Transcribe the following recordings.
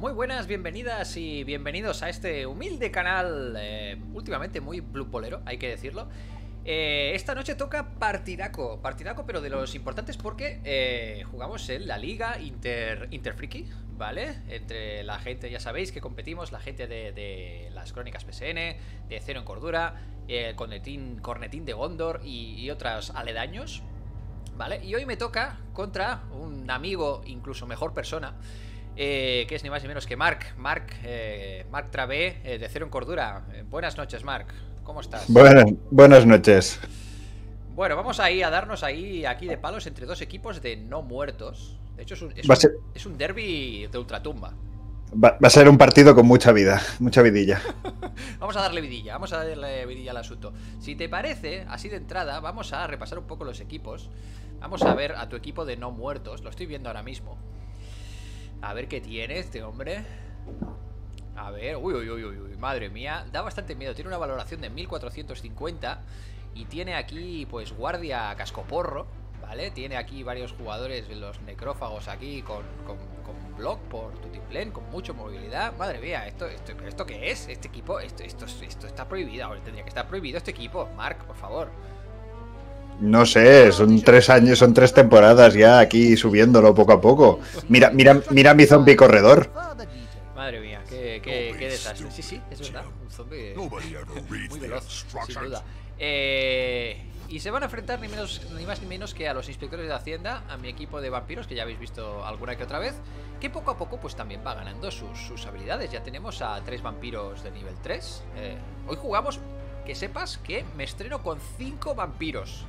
Muy buenas, bienvenidas y bienvenidos a este humilde canal, últimamente muy bluebolero, hay que decirlo. Esta noche toca partidaco, pero de los importantes, porque jugamos en la liga Interfriki, ¿vale? Entre la gente, ya sabéis que competimos, la gente de las Crónicas PSN, de Cero en Cordura, Cornetín de Gondor y otras aledaños, ¿vale? Y hoy me toca contra un amigo, incluso mejor persona, que es ni más ni menos que Mark Travé, de Cero en Cordura. Buenas noches, Mark. ¿Cómo estás? Buenas noches. Bueno, vamos ahí a darnos aquí de palos entre dos equipos de no muertos. De hecho, es un derbi de ultratumba. Va a ser un partido con mucha vida, mucha vidilla. vamos a darle vidilla al asunto. Si te parece, así de entrada, vamos a repasar un poco los equipos. Vamos a ver a tu equipo de no muertos. Lo estoy viendo ahora mismo. A ver qué tiene este hombre. A ver, uy, madre mía, da bastante miedo. Tiene una valoración de 1450 y tiene aquí, pues, guardia cascoporro, ¿vale? Tiene aquí varios jugadores, los necrófagos aquí con block por tutiplen, con mucha movilidad. Madre mía, ¿esto qué es? Este equipo, esto está prohibido. Ahora tendría que estar prohibido este equipo, Mark, por favor. No sé, son 3 años, son 3 temporadas ya aquí subiéndolo poco a poco. Mira mi zombie corredor. Madre mía, qué desastre. Sí, sí, es verdad. Un zombie muy veloz, sin duda. Y se van a enfrentar ni más ni menos que a los Inspectores de Hacienda, a mi equipo de vampiros, que ya habéis visto alguna que otra vez, que poco a poco pues también va ganando sus habilidades. Ya tenemos a 3 vampiros de nivel 3. Hoy jugamos, que sepas que me estreno con 5 vampiros.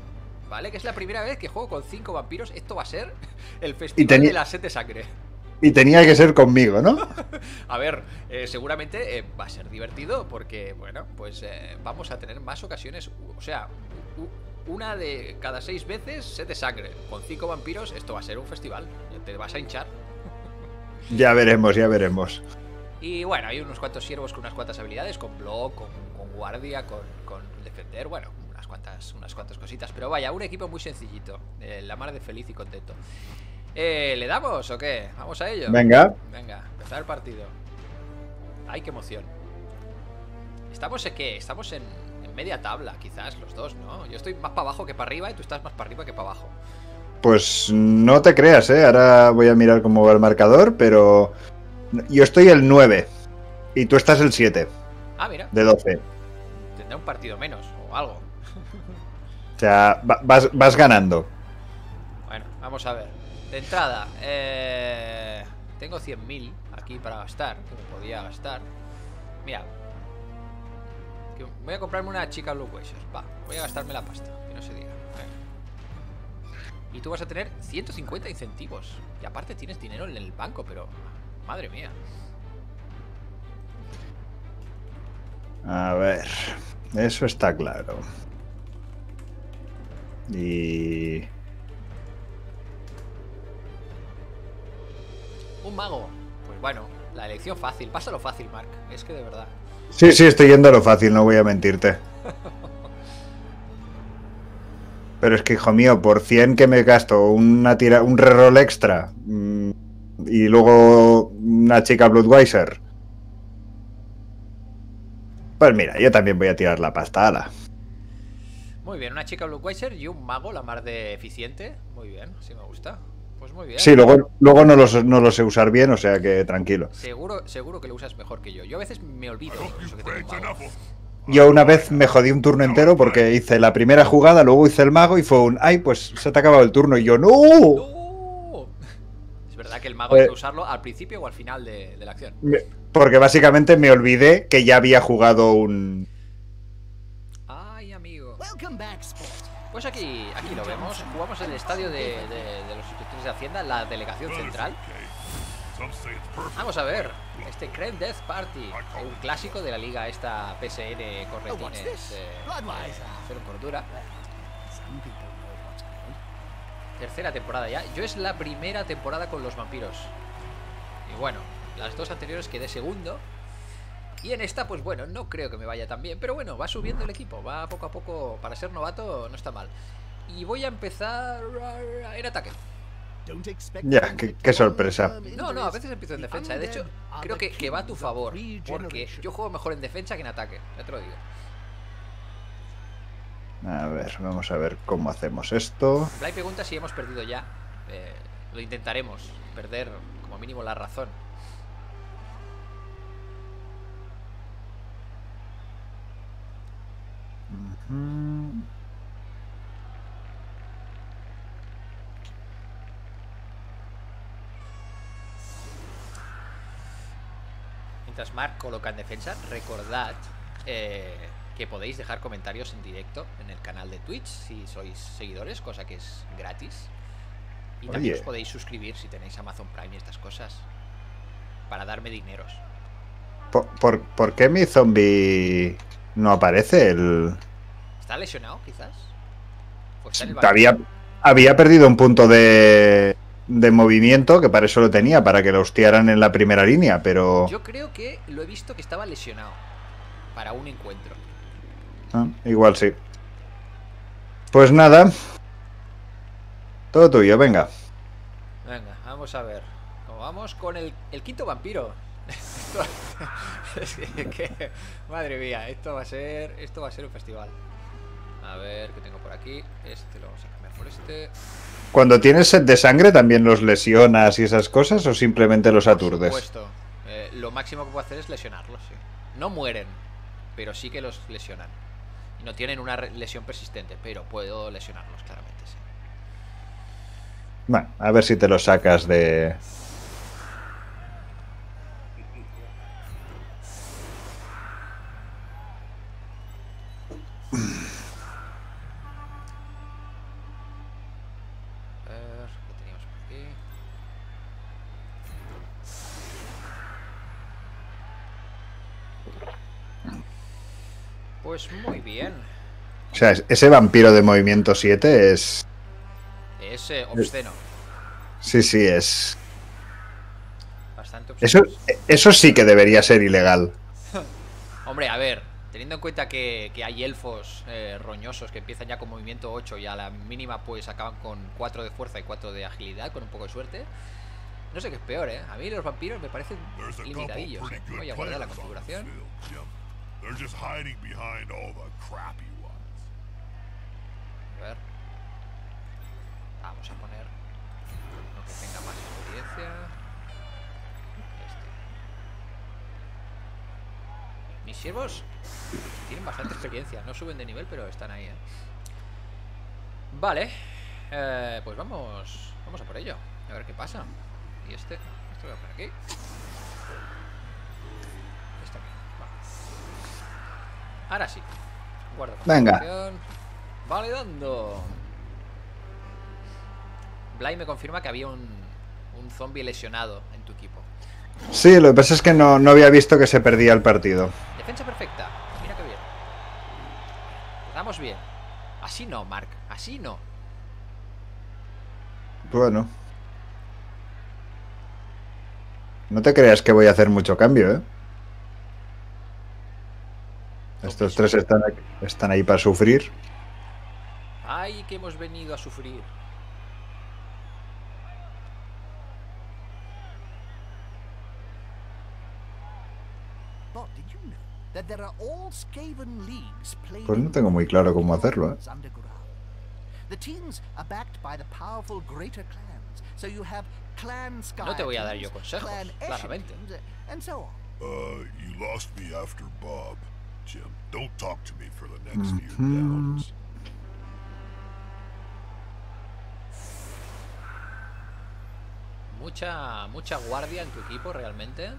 ¿Vale? Que es la primera vez que juego con 5 vampiros. Esto va a ser el festival de la sed de sangre. Y tenía que ser conmigo, ¿no? A ver, seguramente va a ser divertido porque, bueno, pues vamos a tener más ocasiones. O sea, una de cada 6 veces sed de sangre. Con 5 vampiros esto va a ser un festival. Te vas a hinchar. Ya veremos, ya veremos. Y bueno, hay unos cuantos siervos con unas cuantas habilidades, con block, con guardia, con defender, bueno, unas cuantas cositas. Pero vaya, un equipo muy sencillito, la mar de feliz y contento. ¿Le damos o qué? Vamos a ello. Venga, empezar el partido. Ay, qué emoción. ¿Estamos en qué? Estamos en media tabla, quizás, los dos, ¿no? Yo estoy más para abajo que para arriba y tú estás más para arriba que para abajo. Pues no te creas, ¿eh? Ahora voy a mirar cómo va el marcador, pero yo estoy el 9 y tú estás el 7. Ah, mira. De 12. Tendrá un partido menos o algo. O sea, vas ganando. Bueno, vamos a ver. De entrada, tengo 100.000 aquí para gastar, que me podía gastar. Mira, voy a comprarme una chica Blue Queser. Va, voy a gastarme la pasta, que no se diga. Y tú vas a tener 150 incentivos. Y aparte tienes dinero en el banco, pero madre mía. A ver, eso está claro. Y... un mago, pues bueno, la elección fácil. Pásalo fácil, Mark, es que de verdad. Sí, sí, estoy yendo a lo fácil, no voy a mentirte. Pero es que, hijo mío, por 100 que me gasto un reroll extra y luego una chica Bloodweiser. Pues mira, yo también voy a tirar la pasta, ala. Muy bien, una chica Bloodweiser y un mago, la más de eficiente. Muy bien, sí me gusta. Pues muy bien. Sí, luego no lo sé usar bien, o sea que tranquilo. Seguro que lo usas mejor que yo. Yo a veces me olvido. Yo una vez me jodí un turno entero porque hice la primera jugada, luego hice el mago y fue un... ¡ay, pues se te ha acabado el turno! Y yo, ¡no! ¡No! Es verdad que el mago hay que usarlo al principio o al final de la acción. Porque básicamente me olvidé que ya había jugado un... ¡ay, amigo! Pues aquí lo vemos. Jugamos en el estadio de los Inspectores de Hacienda, la delegación central. Vamos a ver este Krenn Death Party, un clásico de la liga esta PSN corretines, Cero en Cordura. Tercera temporada ya. Yo es la primera temporada con los vampiros. Y bueno, las dos anteriores quedé segundo. Y en esta, pues bueno, no creo que me vaya tan bien. Pero bueno, va subiendo el equipo, va poco a poco. Para ser novato, no está mal. Y voy a empezar en ataque. Ya, qué sorpresa. No, no, a veces empiezo en defensa. De hecho, creo que va a tu favor. Porque yo juego mejor en defensa que en ataque. Ya te lo digo. A ver, vamos a ver cómo hacemos esto. Blay pregunta si hemos perdido ya. Lo intentaremos. Perder como mínimo la razón. Mientras Mark coloca en defensa, recordad que podéis dejar comentarios en directo en el canal de Twitch si sois seguidores, cosa que es gratis. Y también os podéis suscribir si tenéis Amazon Prime y estas cosas para darme dineros. ¿Por qué mi zombie no aparece? ¿Está lesionado quizás? Pues está había perdido un punto de movimiento, que para eso lo tenía, para que lo hostiaran en la primera línea, pero... Yo creo que lo he visto que estaba lesionado para un encuentro. Ah, igual sí. Pues nada. Todo tuyo, venga. Venga, vamos a ver. Vamos con el quinto vampiro. Es que, madre mía, esto va a ser un festival. A ver, ¿qué tengo por aquí? Este lo vamos a cambiar por este. ¿Cuando tienes sed de sangre también los lesionas y esas cosas o simplemente los aturdes? Por supuesto. Lo máximo que puedo hacer es lesionarlos, sí. No mueren, pero sí que los lesionan. Y no tienen una lesión persistente, pero puedo lesionarlos, claramente, sí. Bueno, a ver si te lo sacas de... Pues muy bien. O sea, ese vampiro de movimiento 7 es... Es obsceno. Sí, sí, es... Bastante obsceno. Eso sí que debería ser ilegal. Hombre, a ver, teniendo en cuenta que hay elfos roñosos que empiezan ya con movimiento 8 y a la mínima pues acaban con 4 de fuerza y 4 de agilidad, con un poco de suerte. No sé qué es peor, ¿eh? A mí los vampiros me parecen limitadillos. Voy a guardar la configuración. They're just hiding behind all the crappy ones. A ver. Vamos a poner uno que tenga más experiencia. Este. Mis siervos tienen bastante experiencia. No suben de nivel, pero están ahí, ¿eh? Vale. Pues vamos a por ello. A ver qué pasa. Y este. Esto lo voy a poner aquí. Ahora sí. Guardo. Venga. Validando. Blay me confirma que había un zombie lesionado en tu equipo. Sí, lo que pasa es que no había visto que se perdía el partido. Defensa perfecta. Mira qué bien. Empezamos bien. Así no, Mark. Así no. Bueno. No te creas que voy a hacer mucho cambio, ¿eh? Estos tres están ahí para sufrir. ¡Ay, que hemos venido a sufrir! Pues no tengo muy claro cómo hacerlo, ¿eh? No te voy a dar yo consejos, claramente. Jim, don't talk to me for the next few downs. Mucha guardia en tu equipo realmente.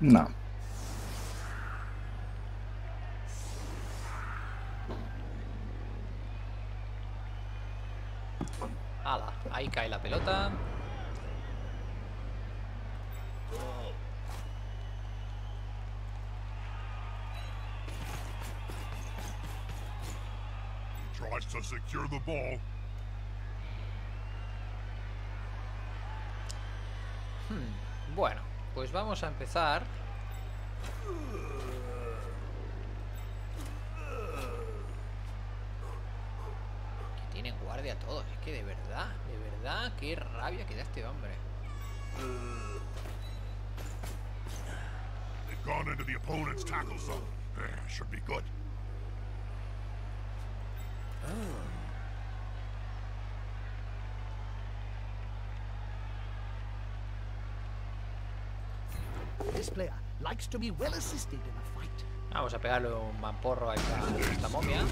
No. Ala, ahí cae la pelota. Bueno, pues vamos a empezar. Que tienen guardia todos. Es que de verdad, qué rabia que da este hombre. They've gone into the opponent's tackle zone. Should be good. This player likes to be well assisted in a fight. Vamos a pegarle un mamporro a esta momia.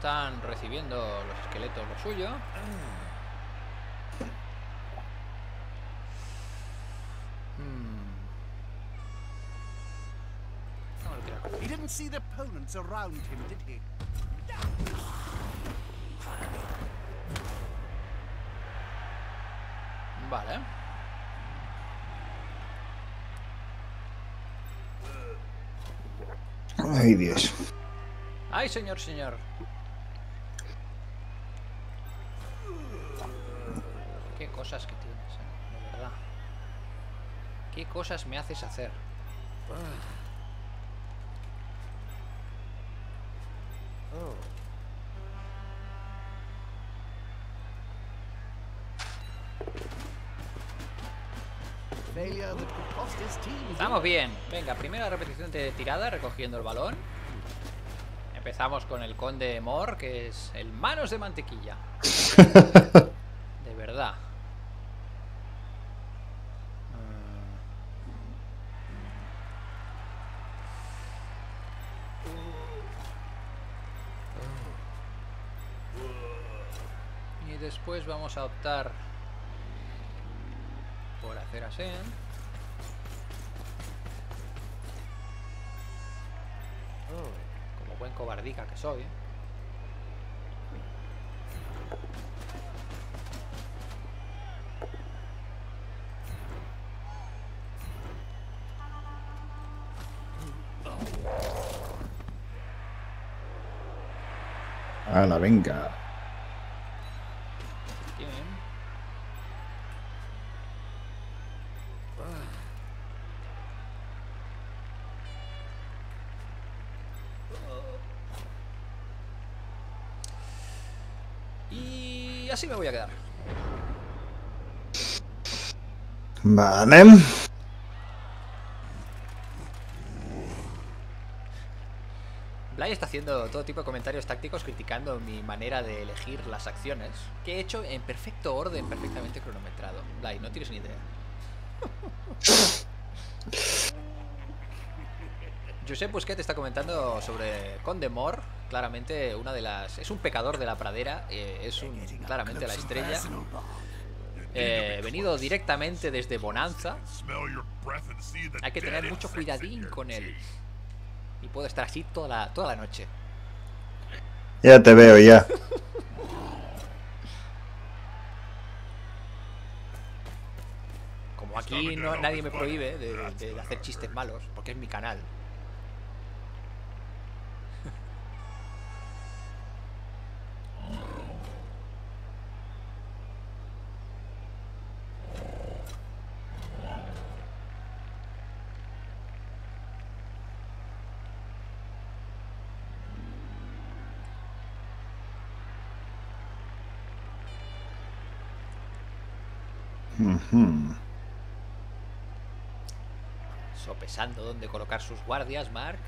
Están recibiendo los esqueletos lo suyo. He didn't see the opponents around him, did he? Vale. Ay, Dios. Ay, señor, señor. Qué cosas que tienes, de verdad. Qué cosas me haces hacer. Estamos bien. Venga, primera repetición de tirada recogiendo el balón. Empezamos con el Condemor, que es el manos de mantequilla. De verdad. Y después vamos a optar por hacer así. Como buen cobardica que soy. ¡Hala, venga! Bien. Y así me voy a quedar. Vale. Está haciendo todo tipo de comentarios tácticos criticando mi manera de elegir las acciones que he hecho en perfecto orden, perfectamente cronometrado. Blay, no tienes ni idea. Josep Busquet está comentando sobre Condemor, claramente una de las... Es un pecador de la pradera, es un, claramente la estrella. Venido directamente desde Bonanza. Hay que tener mucho cuidadín con él. Y puedo estar así toda la noche. Ya te veo, ya. Como aquí no, nadie me prohíbe de hacer chistes malos, porque es mi canal. Sopesando dónde colocar sus guardias, Mark.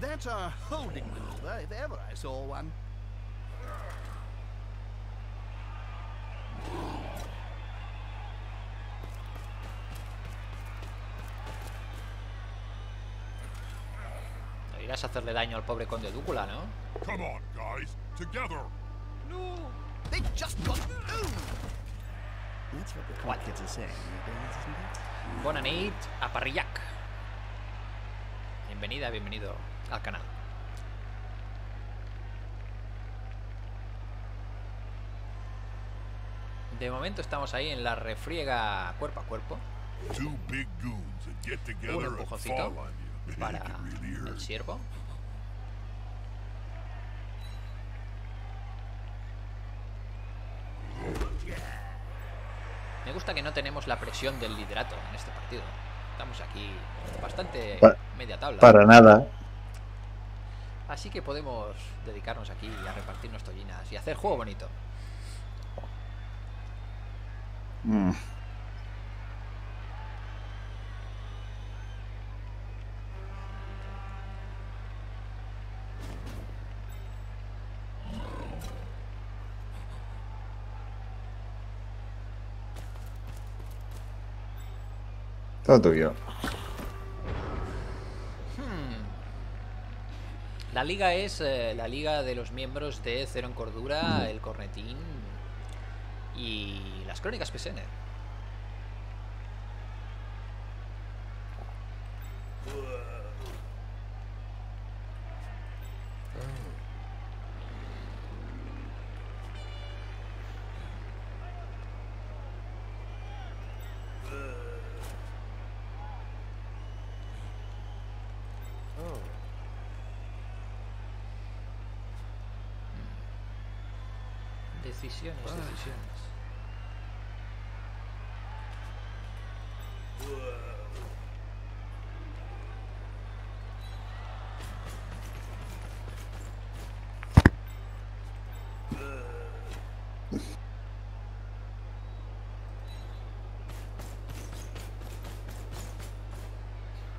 That's a holding maneuver if ever I saw one. Irás a hacerle daño al pobre Conde Dúcula, ¿no? Come on, guys, together. No. They just got That's what the Quadcats are saying nowadays, isn't it? Bona nit a Parrillac. Bienvenida, bienvenido al canal. De momento estamos ahí en la refriega cuerpo a cuerpo. Un empujoncito para el ciervo. Me gusta que no tenemos la presión del liderato en este partido. Estamos aquí bastante media tabla. Para nada. Así que podemos dedicarnos aquí a repartirnos tollinas y hacer juego bonito. Todo tuyo. La liga es la liga de los miembros de Cero en Cordura, El Cornetín y las Crónicas PSN. Decisiones.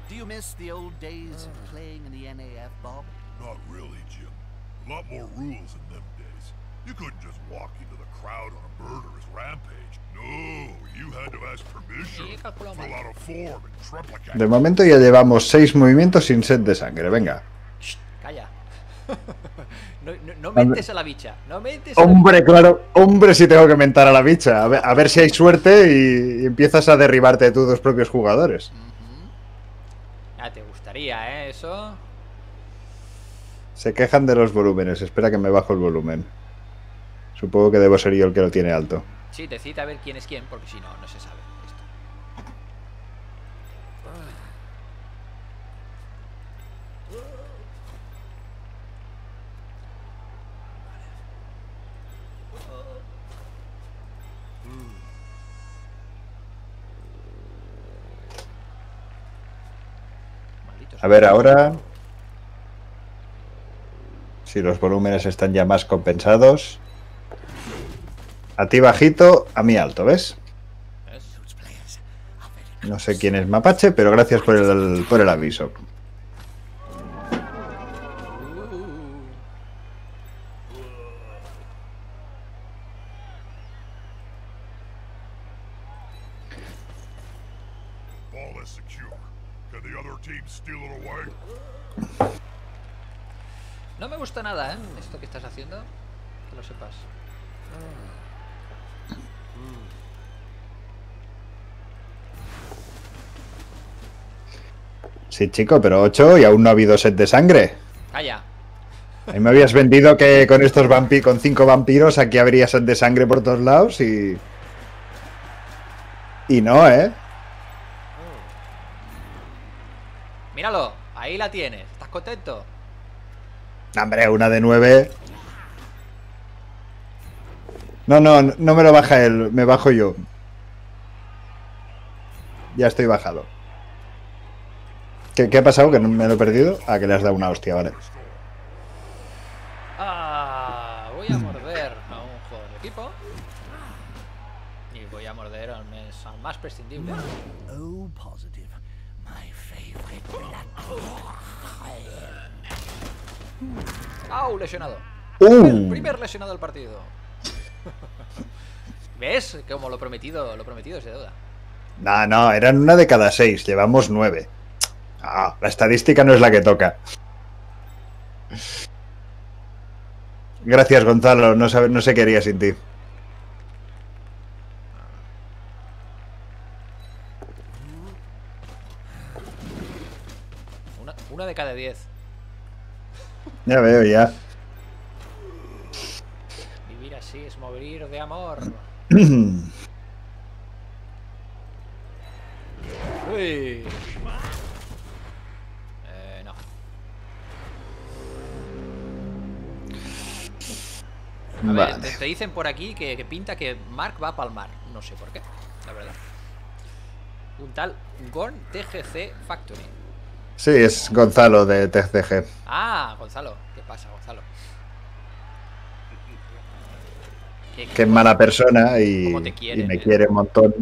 Do you miss the old days of playing in the NAF, Bob? Not really, Jim. A lot more rules in them days. You couldn't just walk into the crowd on a murderous rampage. No, you had to ask permission. Fill out a form and triplicate. De momento ya llevamos 6 movimientos sin sed de sangre. Venga. Shh, calla. No mentes a la bicha. No mentes a la bicha. Hombre, claro. Hombre, si tengo que mentar a la bicha. A ver si hay suerte y empiezas a derribarte de tus propios jugadores. Ya te gustaría, ¿eh? Eso. Se quejan de los volúmenes. Espera que me bajo el volumen. Supongo que debo ser yo el que lo tiene alto. Sí, decide a ver quién es quién, porque si no, no se sabe esto. A ver ahora si los volúmenes están ya más compensados. A ti bajito, a mí alto, ¿ves? No sé quién es Mapache, pero gracias por el aviso. No me gusta nada, ¿eh? Esto que estás haciendo, que lo sepas. Sí, chico, pero 8 y aún no ha habido set de sangre. Calla. A mí me habías vendido que con estos con 5 vampiros aquí habría set de sangre por todos lados y... Y no, ¿eh? Míralo, ahí la tienes. ¿Estás contento? Hombre, una de 9. No me lo baja él, me bajo yo. Ya estoy bajado. ¿Qué ha pasado? ¿Que no me lo he perdido? Ah, que le has dado una hostia, vale. Ah, voy a morder a un jugador de equipo. Y voy a morder al más prescindible. Oh, positive. My favorite blood. Au, lesionado. El primer lesionado del partido. ¿Ves? Como lo prometido es de deuda. No, eran una de cada 6. Llevamos 9. La estadística no es la que toca. Gracias, Gonzalo. No sé qué haría sin ti. Una de cada 10. Ya veo, ya. Vivir así es morir de amor. Uy. No. A ver, vale. Te dicen por aquí que pinta que Mark va a palmar. No sé por qué, la verdad. Un tal TGC Factory. Sí, es Gonzalo de TGC. Ah, Gonzalo. ¿Qué pasa, Gonzalo? Que es mala persona y, me quiere un montón.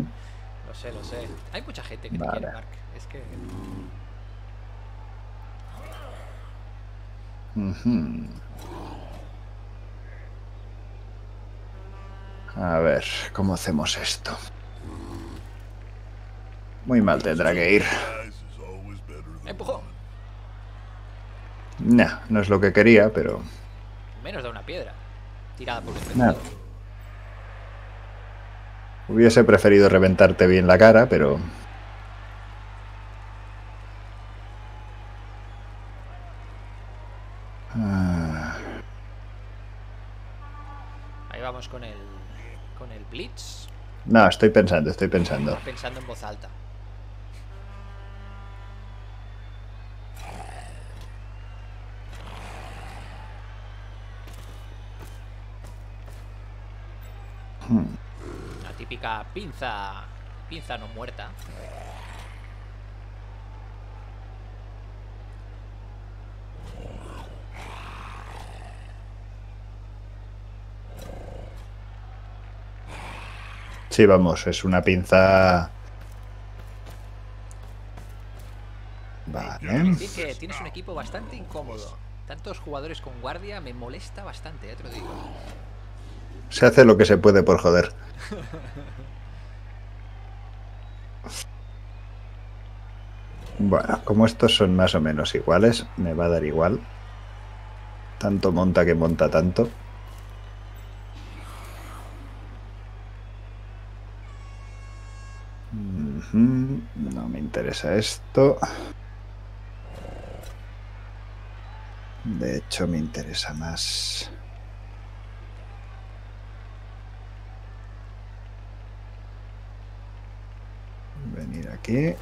Lo sé, lo sé. Hay mucha gente que te quiere, Mark. Es que... A ver, ¿cómo hacemos esto? Muy mal tendrá que ir. Empujó. Nah, no es lo que quería, pero... Menos da una piedra tirada por el nah. Hubiese preferido reventarte bien la cara, pero... Ahí vamos con el... Blitz. No, estoy pensando, Estoy pensando en voz alta. La típica pinza, no muerta. Sí, vamos, es una pinza. Vale. Que tienes un equipo bastante incómodo. Tantos jugadores con guardia me molesta bastante, te lo digo. Se hace lo que se puede por joder. Bueno, como estos son más o menos iguales, me va a dar igual. Tanto monta que monta tanto. No me interesa esto. De hecho, me interesa más... Venir aquí.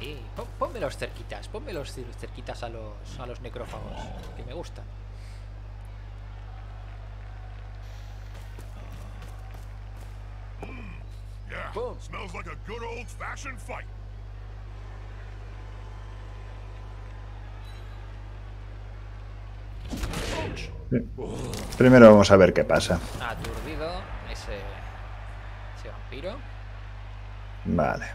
Ahí, pónmelos cerquitas, a los, necrófagos, que me gustan. Smells like a good old-fashioned fight. Primero vamos a ver qué pasa. Aturdido ese vampiro. Vale.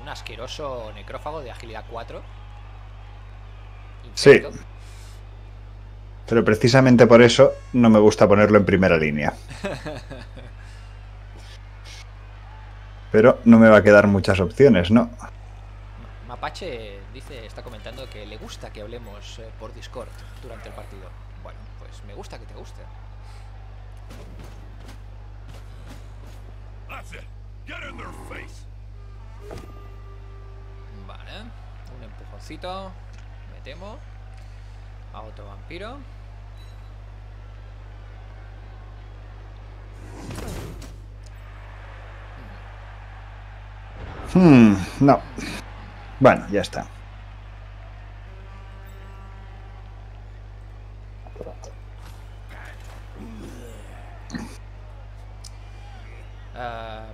Un asqueroso necrófago de agilidad 4. Impacto. Sí. Pero precisamente por eso no me gusta ponerlo en primera línea. Pero no me va a quedar muchas opciones, ¿no? Mapache dice, está comentando que le gusta que hablemos por Discord durante el partido. Bueno, pues me gusta que te guste. Vale, un empujoncito, me temo. A otro vampiro. No. Bueno, ya está.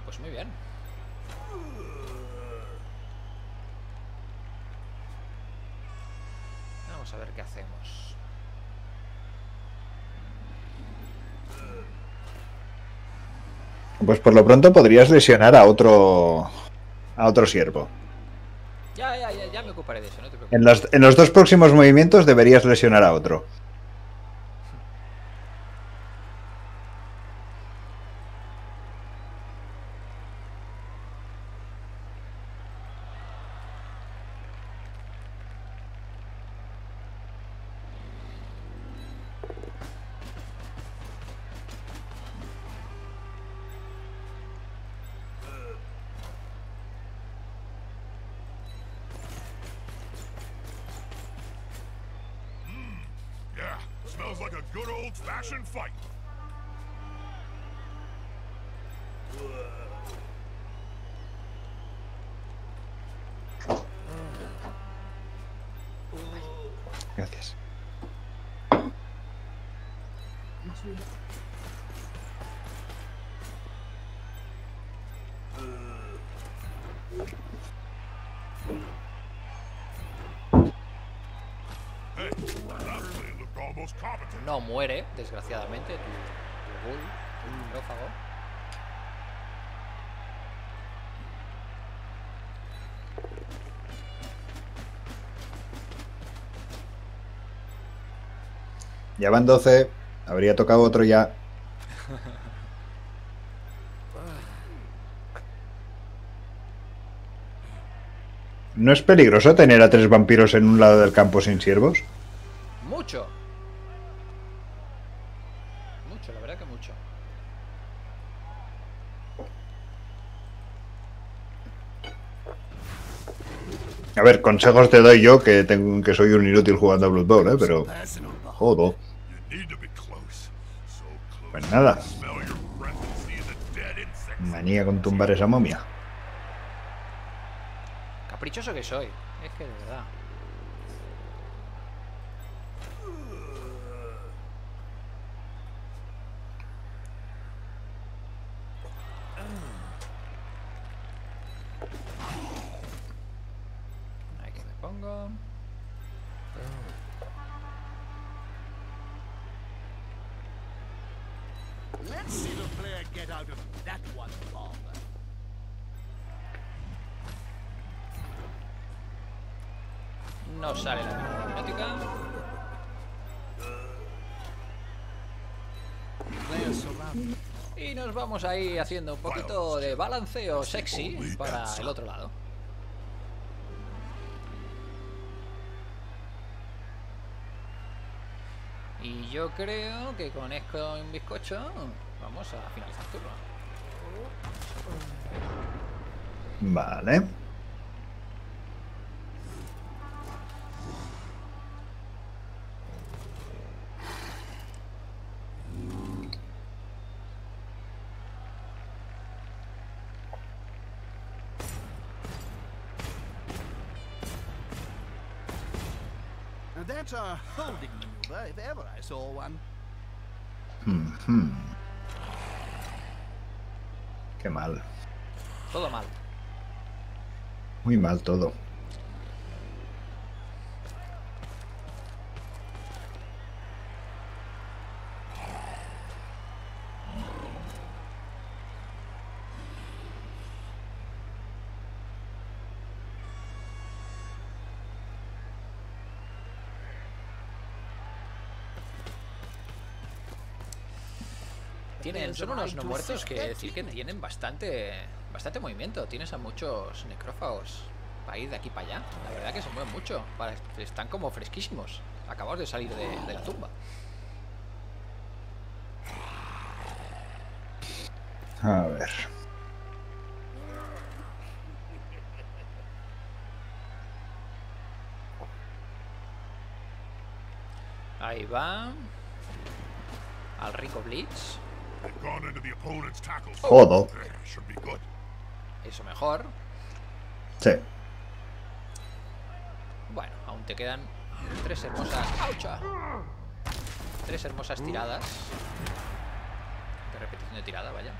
Pues muy bien. Vamos a ver qué hacemos. Pues por lo pronto podrías lesionar a otro siervo. Ya me ocuparé de eso, no te preocupes. En los dos próximos movimientos deberías lesionar a otro. Smells like a good old-fashioned fight. Gracias. No muere, desgraciadamente, tu bull, tu hidrófago. Ya van 12, habría tocado otro ya. ¿No es peligroso tener a 3 vampiros en un lado del campo sin siervos? Mucho. Mucho, la verdad que mucho. A ver, consejos te doy yo, que tengo, que soy un inútil jugando a Blood Bowl, pero... Jodo. Pues nada. Manía con tumbar esa momia. Caprichoso que soy. Es que de verdad. Aquí me pongo. Let's see the player get out of that one bomb. No sale la mejor automática. Y nos vamos ahí haciendo un poquito de balanceo sexy para el otro lado. Y yo creo que con esto en bizcocho vamos a finalizar el turno. Vale. That's a holding maneuver, if ever I saw one. Qué mal. Todo mal. Muy mal todo. Son unos no muertos que decir que tienen bastante movimiento. Tienes a muchos necrófagos para ir de aquí para allá. La verdad que se mueven mucho. Están como fresquísimos. Acabamos de salir de la tumba. A ver. Ahí va. Al rico Blitz. Jodo. Eso mejor. Sí. Bueno, aún te quedan 3 hermosas. ¡Aucha! 3 hermosas tiradas. De repetición de tirada, vaya.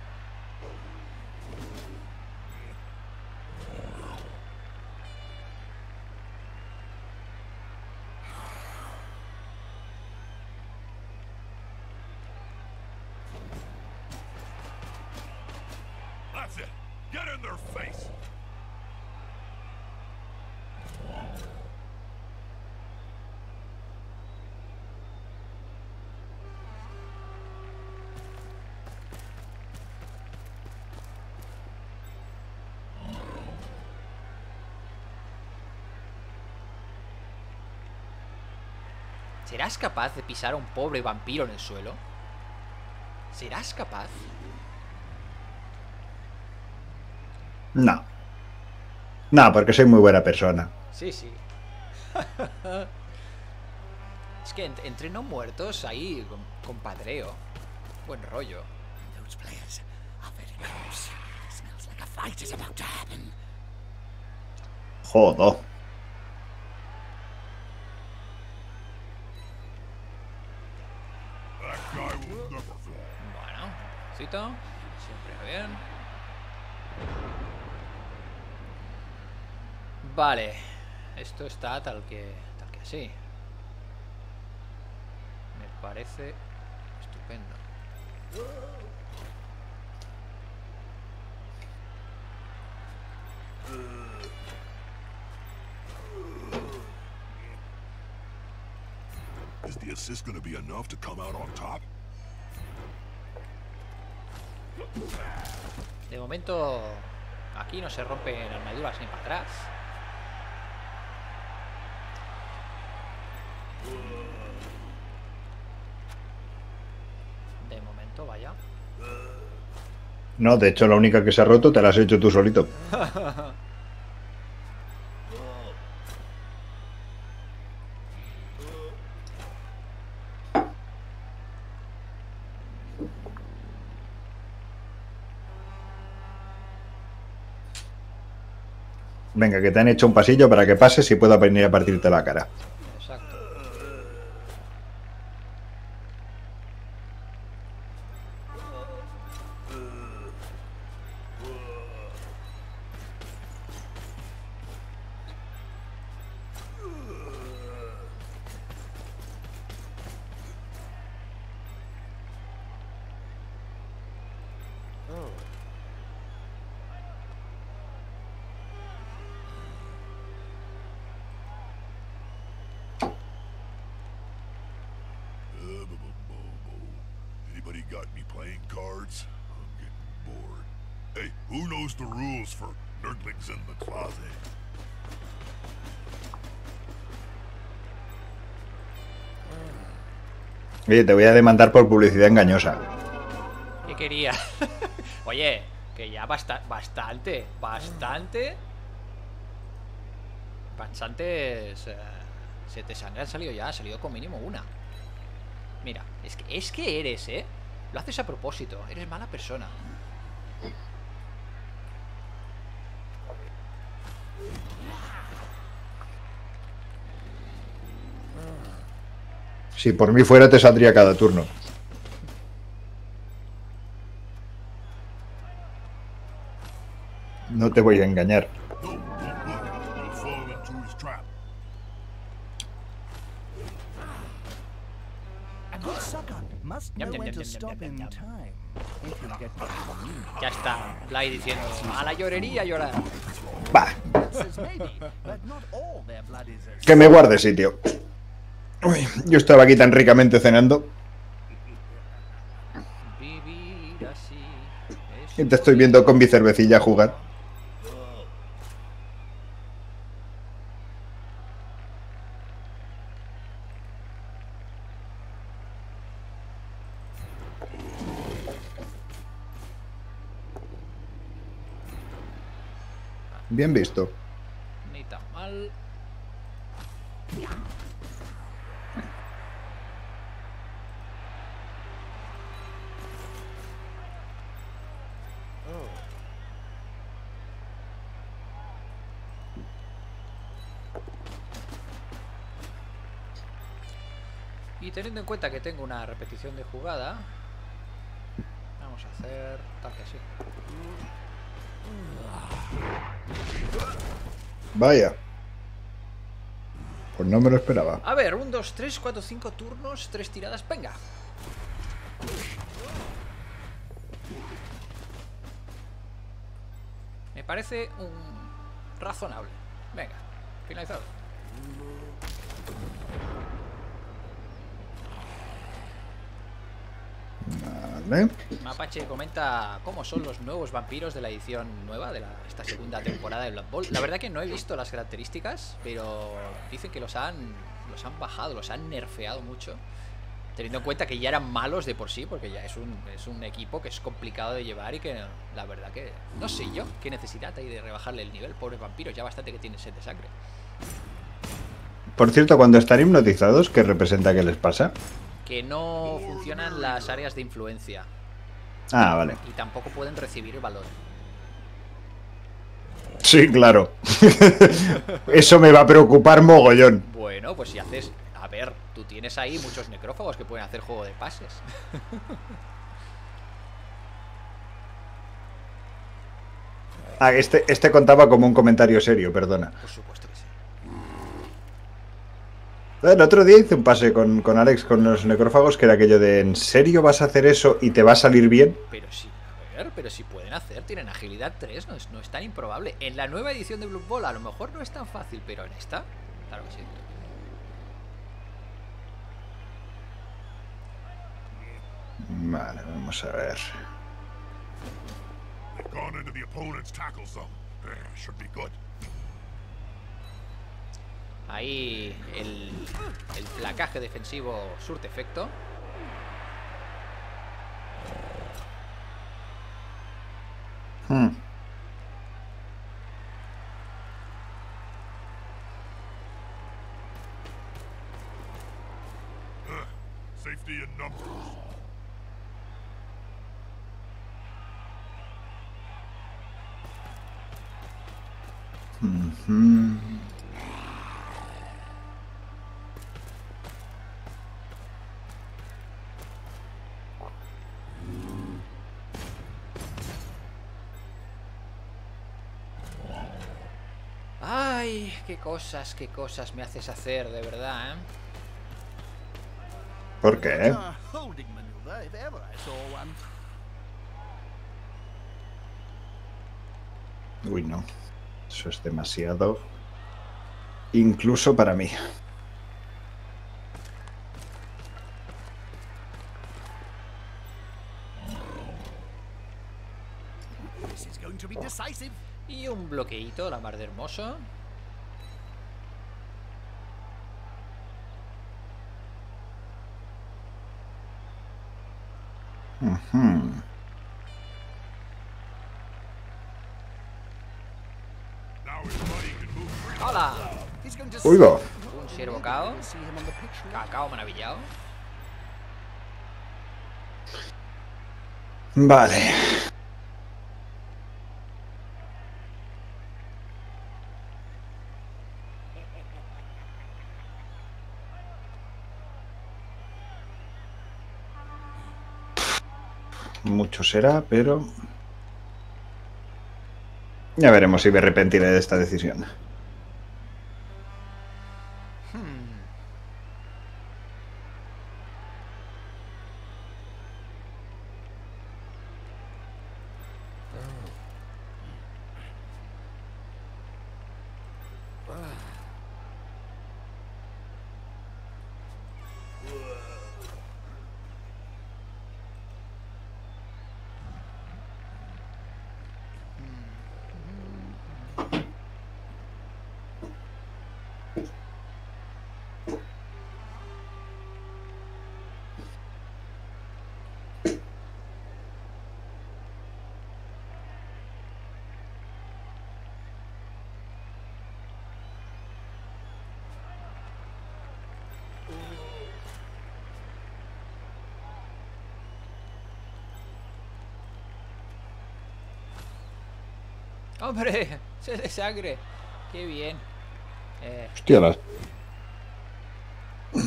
¿Serás capaz de pisar a un pobre vampiro en el suelo? ¿Serás capaz? No. No, porque soy muy buena persona. Sí, sí. Es que entre no muertos ahí, compadreo. Buen rollo. Joder. Bueno, besito. Siempre bien. Vale. Esto está tal que así. Me parece estupendo. Is the assist going to be enough to come out on top? De momento aquí no se rompen armaduras ni para atrás. De momento, vaya. No, de hecho la única que se ha roto te la has hecho tú solito. Venga, que te han hecho un pasillo para que pases y pueda venir a partirte la cara. Exacto. Oye, te voy a demandar por publicidad engañosa. ¿Qué quería? Oye, que ya bastantes se te sangre han salido ya, ha salido con mínimo una. Mira, es que eres, lo haces a propósito, eres mala persona. Si por mí fuera te saldría cada turno. No te voy a engañar. Ya está, Bly diciendo a la llorería llorar. Va. Que me guarde sitio. Uy, yo estaba aquí tan ricamente cenando. Y te estoy viendo con mi cervecilla jugar. Bien visto. Ni tan mal. Y teniendo en cuenta que tengo una repetición de jugada, vamos a hacer tal que así. Vaya. Pues no me lo esperaba. A ver, 1, 2, 3, 4, 5 turnos, 3 tiradas, venga. Me parece razonable. Venga, finalizado. Vale. Mapache comenta cómo son los nuevos vampiros de la edición nueva de esta segunda temporada de Blood Bowl. La verdad que no he visto las características, pero dicen que los han bajado, los han nerfeado mucho. Teniendo en cuenta que ya eran malos de por sí, porque ya es un equipo que es complicado de llevar y que la verdad que no sé yo qué necesidad hay de rebajarle el nivel. Pobres vampiros, ya bastante que tienen sed de sangre. Por cierto, cuando están hipnotizados, ¿qué representa que les pasa? Que no funcionan las áreas de influencia. Ah, vale. Y tampoco pueden recibir valor. Sí, claro. Eso me va a preocupar mogollón. Bueno, pues si haces... A ver, tú tienes ahí muchos necrófagos que pueden hacer juego de pases. Ah, este contaba como un comentario serio, perdona. Por supuesto que sí. El otro día hice un pase con Alex, con los necrófagos, que era aquello de ¿en serio vas a hacer eso y te va a salir bien? Pero sí, a ver, pero sí pueden hacer, tienen agilidad 3, no es tan improbable. En la nueva edición de Blood Bowl a lo mejor no es tan fácil, pero en esta, claro que sí. Vale, vamos a ver. Ahí el placaje defensivo surte efecto. Safety in numbers. Ay, qué cosas me haces hacer, de verdad, ¿eh? ¿Por qué? Uy, no. Eso es demasiado, incluso para mí. Y un bloqueíto, la mar de hermoso. ¡Hola! ¡Uy, va! Un ciervo cao. Cacao maravillado. Vale. Mucho será, pero... Ya veremos si me arrepentiré de esta decisión. ¡Hombre! ¡Se le sangre! ¡Qué bien! Hostia, las... ¿No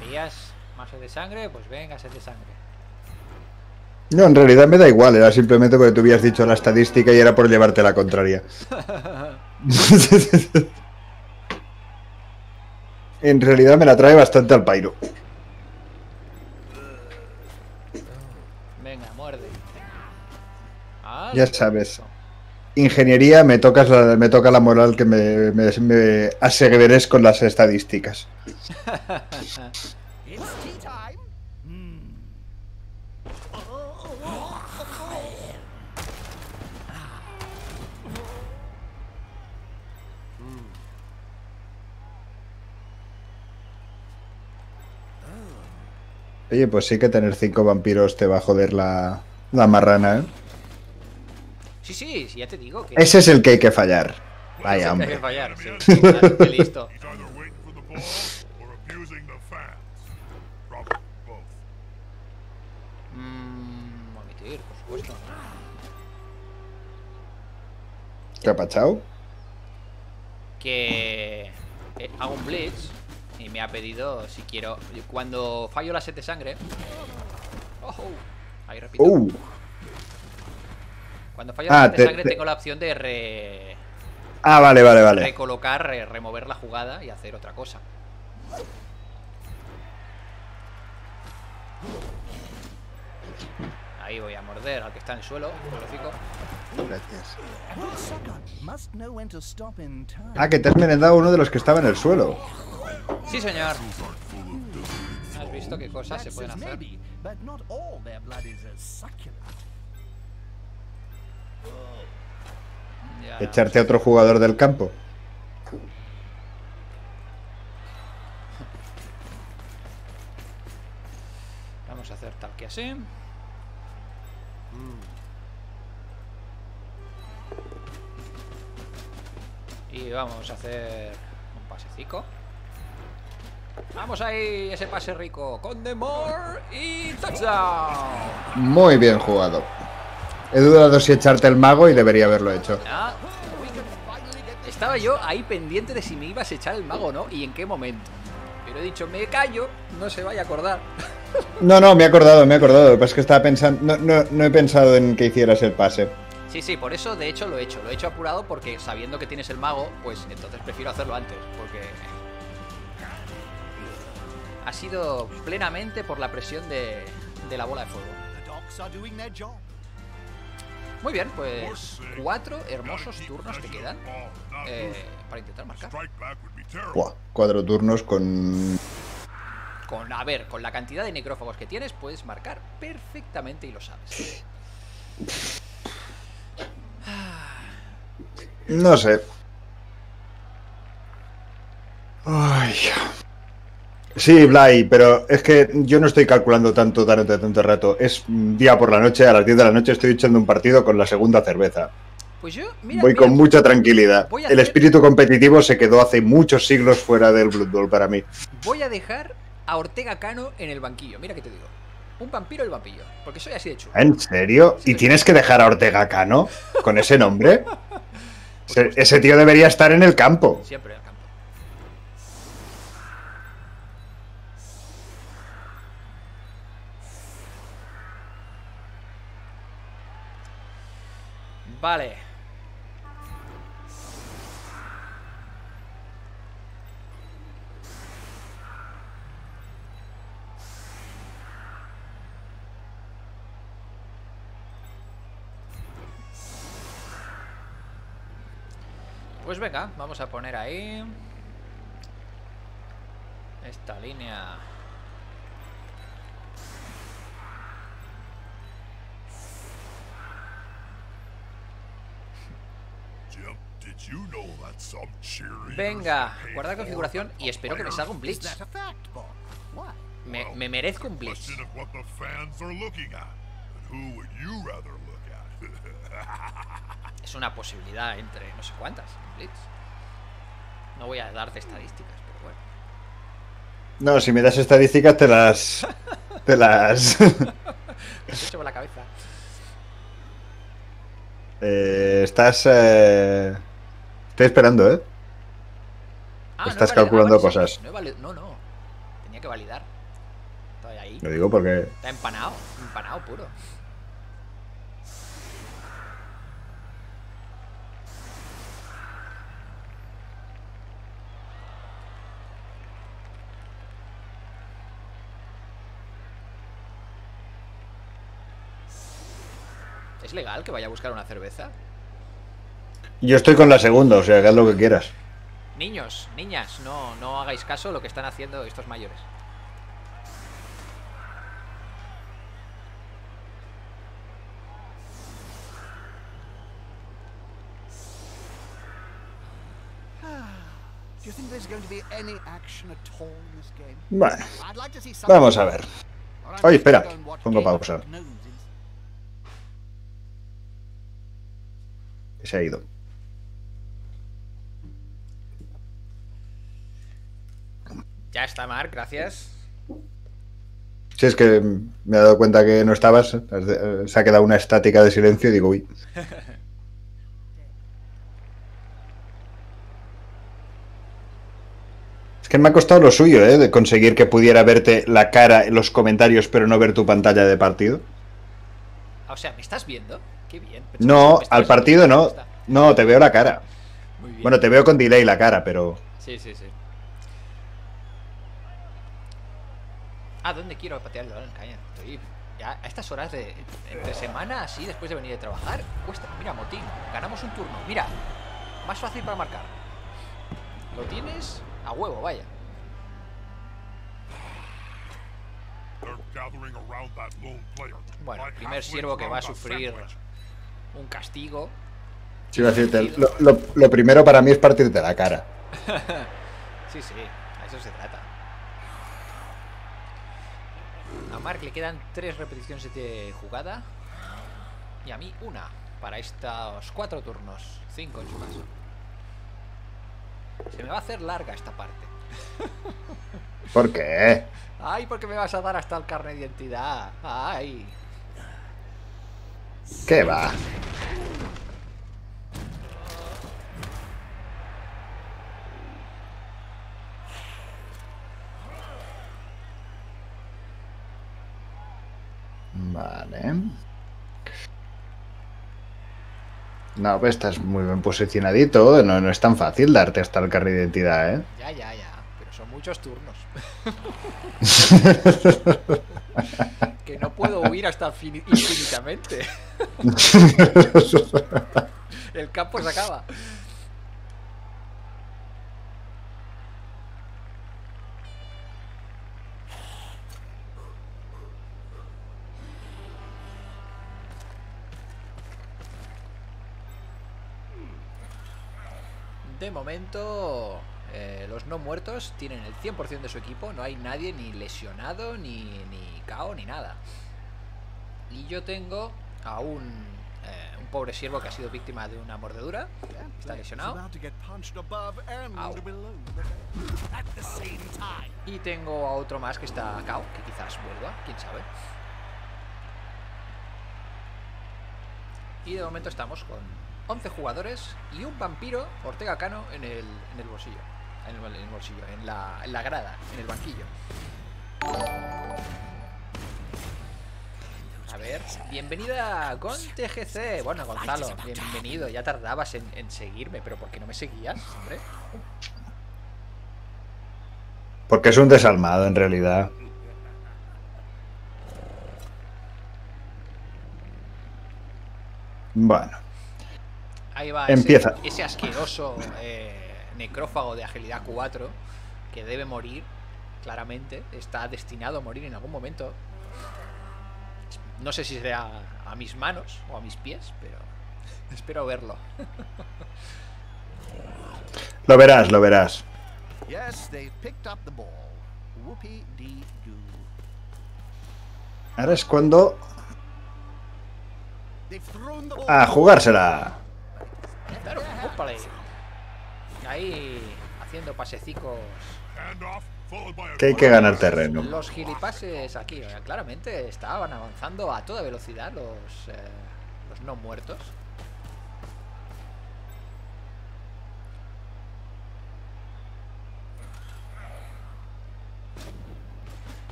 querías más sed de sangre? Pues venga, sed de sangre. No, en realidad me da igual. Era simplemente porque tú habías dicho la estadística y era por llevarte la contraria. En realidad me la trae bastante al pairo. Ya sabes, ingeniería, me toca la moral que me aseveres con las estadísticas. Oye, pues sí que tener 5 vampiros te va a joder la marrana, ¿eh? Sí, ya te digo que... Ese es el que hay que fallar. Vaya, hombre. Qué listo. Omitir, por supuesto. ¿Qué ha pasado? Que hago un blitz y me ha pedido si quiero. Cuando fallo la sed de sangre. Ahí repito. Cuando fallo la sed de sangre tengo la opción de vale, vale, vale. Recolocar, remover la jugada y hacer otra cosa. Ahí voy a morder al que está en el suelo. Gracias. Ah, que te has merendado uno de los que estaba en el suelo. Sí, señor. ¿Has visto qué cosas se pueden hacer? Echarte a otro jugador del campo. Vamos a hacer tal que así. Y vamos a hacer un pasecico. Vamos ahí, ese pase rico. Condemor y touchdown. Muy bien jugado. He dudado si echarte el mago y debería haberlo hecho. Estaba yo ahí pendiente de si me ibas a echar el mago o no y en qué momento. Pero he dicho, me callo, no se vaya a acordar. No, no, me he acordado, me he acordado. Lo que pasa es que estaba pensando, no he pensado en que hicieras el pase. Sí, sí, por eso de hecho lo he hecho apurado porque sabiendo que tienes el mago, pues entonces prefiero hacerlo antes, porque ha sido plenamente por la presión de la bola de fuego. Muy bien, pues 4 hermosos turnos te quedan para intentar marcar. Buah, 4 turnos con... A ver, con la cantidad de necrófagos que tienes puedes marcar perfectamente y lo sabes. No sé. Ay. Sí, Blay, pero es que yo no estoy calculando tanto rato. Es día por la noche, a las 10 de la noche estoy echando un partido con la segunda cerveza. Pues yo, mira, voy con mucha tranquilidad. El espíritu competitivo se quedó hace muchos siglos fuera del Blood Bowl para mí. Voy a dejar a Ortega Cano en el banquillo, mira que te digo. Un vampiro el vampillo, porque soy así de chulo. ¿En serio? ¿Y tienes que dejar a Ortega Cano con ese nombre? Ese tío debería estar en el campo. Siempre en el campo. Vale. Pues venga, vamos a poner ahí esta línea. Venga, guarda configuración y espero que me salga un blitz. Me merezco un blitz. Es una posibilidad entre no sé cuántas blitz. No voy a darte estadísticas, pero bueno. No, si me das estadísticas te las... Te las... Me has hecho por la cabeza. Estás... Estoy esperando, ¿eh? Estás calculando cosas. No. Tenía que validar. Estoy ahí. Lo digo porque... Está empanado. Empanado puro. ¿Es legal que vaya a buscar una cerveza? Yo estoy con la segunda, o sea, haz lo que quieras. Niños, niñas, no hagáis caso a lo que están haciendo estos mayores. Bueno, vamos a ver. Oye, espera, pongo pausa. Se ha ido. Ya está, Mark, gracias. Sí, es que me he dado cuenta que no estabas. Se ha quedado una estática de silencio y digo, uy. Es que me ha costado lo suyo, ¿eh? De conseguir que pudiera verte la cara en los comentarios, pero no ver tu pantalla de partido. O sea, ¿me estás viendo? Qué bien. No, al partido no. No, te veo la cara. Muy bien. Bueno, te veo con delay la cara, pero... Sí, sí, sí. Ah, ¿dónde quiero patear el balón? Estoy ya a estas horas de entre semana, así, después de venir de trabajar, cuesta. Mira, motín, ganamos un turno. Mira, más fácil para marcar. Lo tienes a huevo, vaya. Bueno, el primer siervo que va a sufrir un castigo. Sí, iba a decirte, lo primero para mí es partirte la cara. Sí, sí, a eso se trata. A Mark le quedan 3 repeticiones de jugada y a mí una para estos 4 turnos, 5 en su caso. Se me va a hacer larga esta parte. ¿Por qué? Ay, porque me vas a dar hasta el carnet de identidad. Ay. ¿Qué va? Vale. No, pues estás muy bien posicionadito. No, no es tan fácil darte hasta el carnet de identidad, ¿eh? Ya, ya, ya. Pero son muchos turnos. Que no puedo huir hasta infinitamente. El campo se acaba. De momento, los no muertos tienen el 100% de su equipo. No hay nadie ni lesionado, ni KO, ni nada. Y yo tengo a un pobre siervo que ha sido víctima de una mordedura. Está lesionado. Au. Y tengo a otro más que está KO, que quizás vuelva, quién sabe. Y de momento estamos con 11 jugadores y un vampiro Ortega Cano en el bolsillo. En el bolsillo, en la grada, en el banquillo. A ver, bienvenida Gon TGC. Bueno, Gonzalo, bienvenido. Ya tardabas en seguirme, pero ¿por qué no me seguías, hombre? Porque es un desalmado en realidad. Bueno. Ahí va ese asqueroso necrófago de agilidad 4 que debe morir, claramente. Está destinado a morir en algún momento. No sé si será a mis manos o a mis pies, pero espero verlo. Lo verás, lo verás. Ahora es cuando... ¡A jugársela! Claro, ópale. Ahí haciendo pasecicos. Que hay que ganar terreno. Los gilipases aquí, claramente estaban avanzando a toda velocidad los no muertos.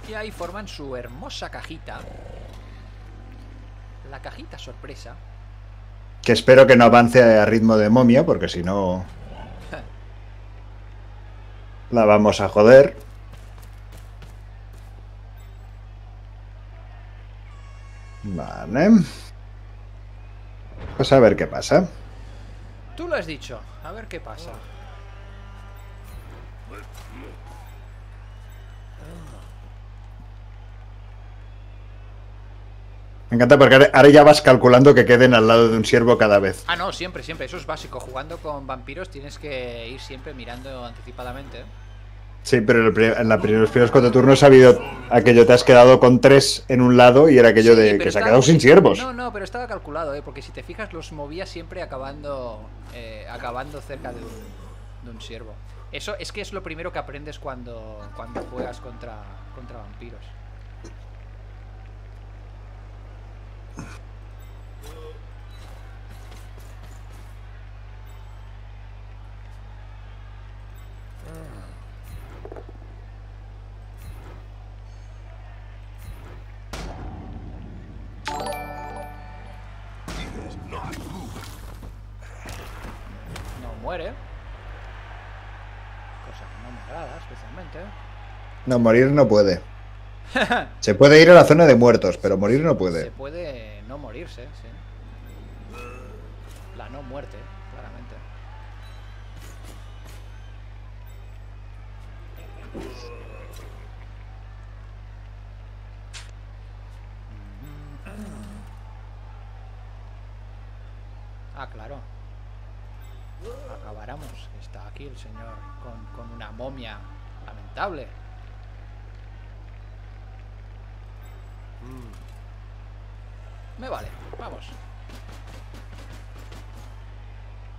Y ahí forman su hermosa cajita. La cajita sorpresa. Que espero que no avance a ritmo de momia, porque si no... la vamos a joder. Vale. Pues a ver qué pasa. Tú lo has dicho, a ver qué pasa. Me encanta porque ahora ya vas calculando que queden al lado de un siervo cada vez. Ah, no, siempre, siempre. Eso es básico. Jugando con vampiros tienes que ir siempre mirando anticipadamente. Sí, pero en los primeros 4 turnos ha habido aquello, te has quedado con 3 en un lado y era aquello, sí, de que se ha quedado sin siervos. No, no, pero estaba calculado, porque si te fijas los movía siempre acabando cerca de un siervo. Eso es que es lo primero que aprendes cuando juegas contra vampiros. No, morir no puede. Se puede ir a la zona de muertos, pero morir no puede. Se puede no morirse, sí. La no muerte, claramente. Ah, claro. Acabáramos. Está aquí el señor con una momia lamentable. Me vale, vamos.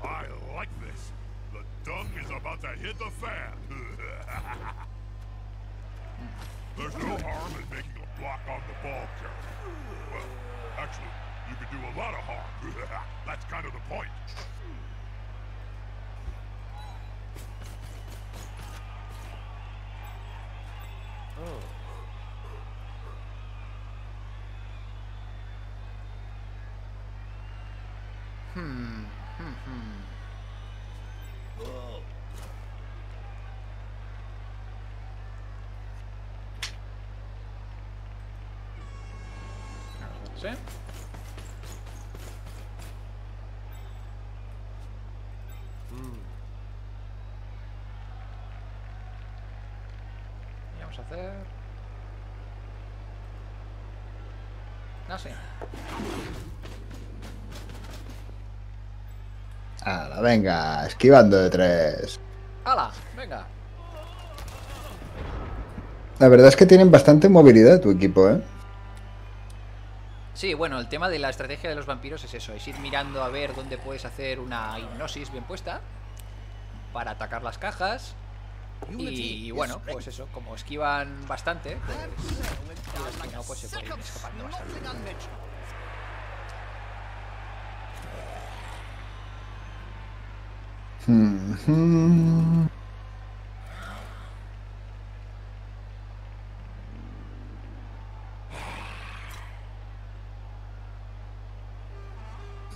I like this. The dog is about to hit the fan. There's no harm in making a block on the ball carrier. Well, actually, you could do a lot of harm. That's kind of the point. Oh. ¿Sí? Y vamos a hacer... Ah, sí. ¡Hala, venga! Esquivando de tres. ¡Hala, venga! La verdad es que tienen bastante movilidad tu equipo, ¿eh? Sí, bueno, el tema de la estrategia de los vampiros es eso, es ir mirando a ver dónde puedes hacer una hipnosis bien puesta para atacar las cajas. Y bueno, pues eso, como esquivan bastante, pues, no, pues se pueden ir escapando bastante.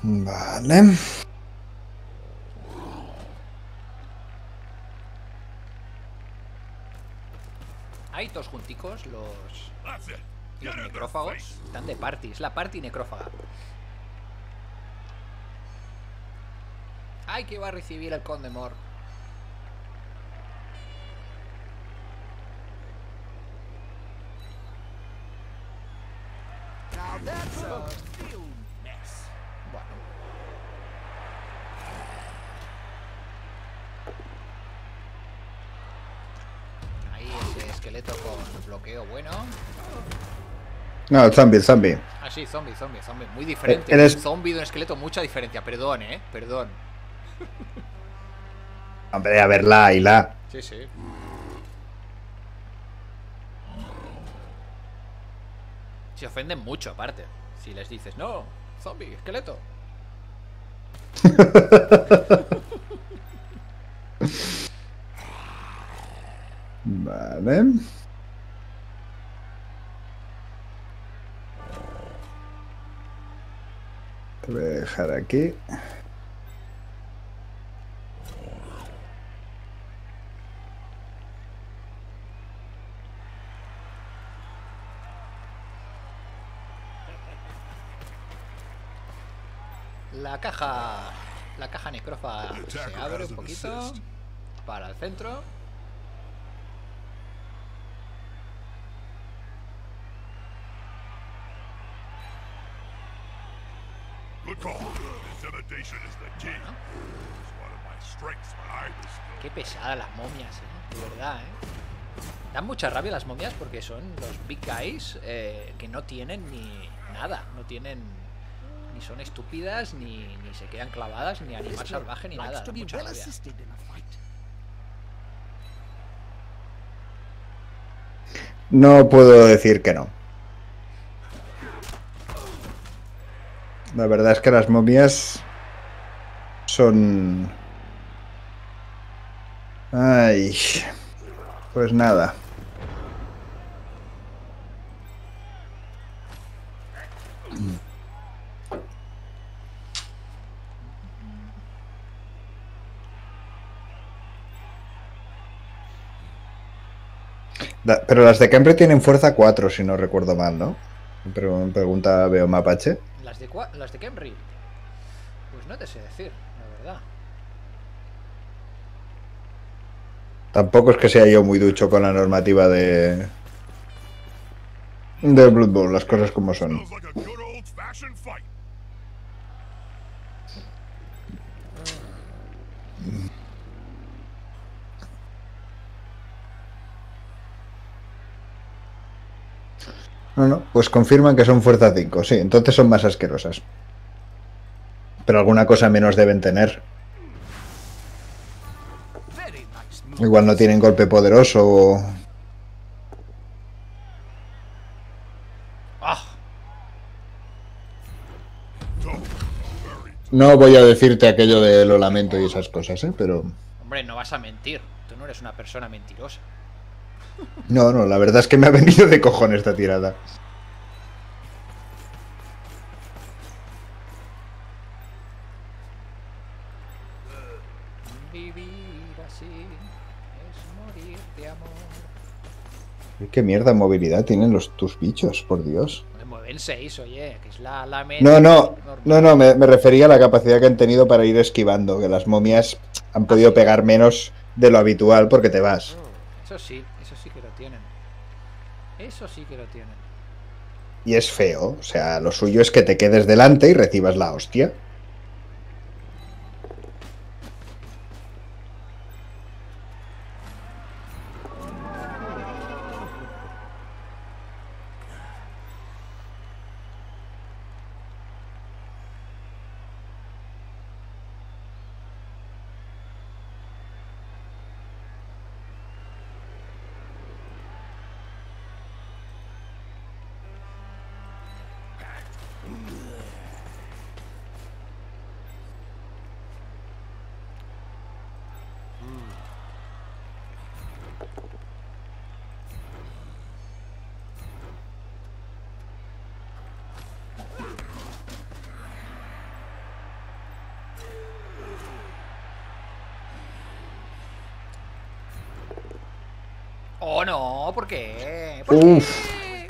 Vale. Hay todos junticos los necrófagos. Están de party, es la party necrófaga. Ay, que va a recibir el Condemor. No, zombie. Ah, sí, zombie. Muy diferente. Un zombie de un esqueleto, mucha diferencia. Perdón, perdón. Hombre, a ver, la. Sí, sí. Se ofenden mucho, aparte. Si les dices, no, zombie, esqueleto. Vale. Te voy a dejar aquí. La caja necrófaga se abre un poquito para el centro. Qué pesada las momias, de verdad, Dan mucha rabia las momias porque son los big guys que no tienen ni nada, no tienen, ni son estúpidas, ni se quedan clavadas, ni animal salvaje, ni nada. Dan mucha rabia. No puedo decir que no. La verdad es que las momias son... Ay, pues nada. Pero las de Kembre tienen fuerza 4, si no recuerdo mal, ¿no? Me pregunta Veo Mapache. ¿Las de Kembre? Pues no te sé decir, la verdad. Tampoco es que sea yo muy ducho con la normativa de... del Blood Bowl, las cosas como son. No, no, pues confirman que son fuerza 5, sí, entonces son más asquerosas. Pero alguna cosa menos deben tener. Igual no tienen golpe poderoso o... No voy a decirte aquello de lo lamento y esas cosas, ¿eh? Pero... Hombre, no vas a mentir, tú no eres una persona mentirosa. No, no, la verdad es que me ha venido de cojones esta tirada. Vivir así es morir de amor. ¿Qué mierda movilidad tienen tus bichos, por Dios? Me mueven 6, oye, que es la media. No, no, no, no, me refería a la capacidad que han tenido para ir esquivando, que las momias han podido pegar menos de lo habitual porque te vas. Eso sí que lo tienen. Eso sí que lo tienen. Y es feo, o sea, lo suyo es que te quedes delante y recibas la hostia. Oh, no, ¿por qué? ¿Por qué?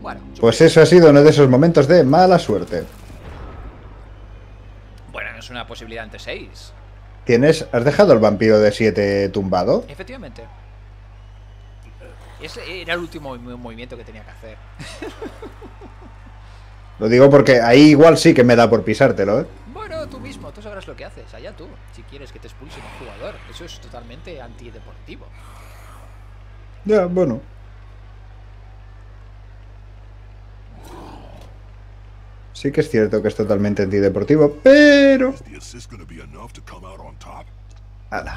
Bueno, pues eso ha sido uno de esos momentos de mala suerte. Bueno, no es una posibilidad entre 6. ¿Has dejado el vampiro de 7 tumbado? Efectivamente. Ese era el último movimiento que tenía que hacer. Lo digo porque ahí igual sí que me da por pisártelo, ¿eh? Bueno, tú mismo, tú sabrás lo que haces, allá tú, si quieres que te expulsen un jugador, eso es totalmente antideportivo. Ya, bueno. Sí que es cierto que es totalmente antideportivo, pero... Ala.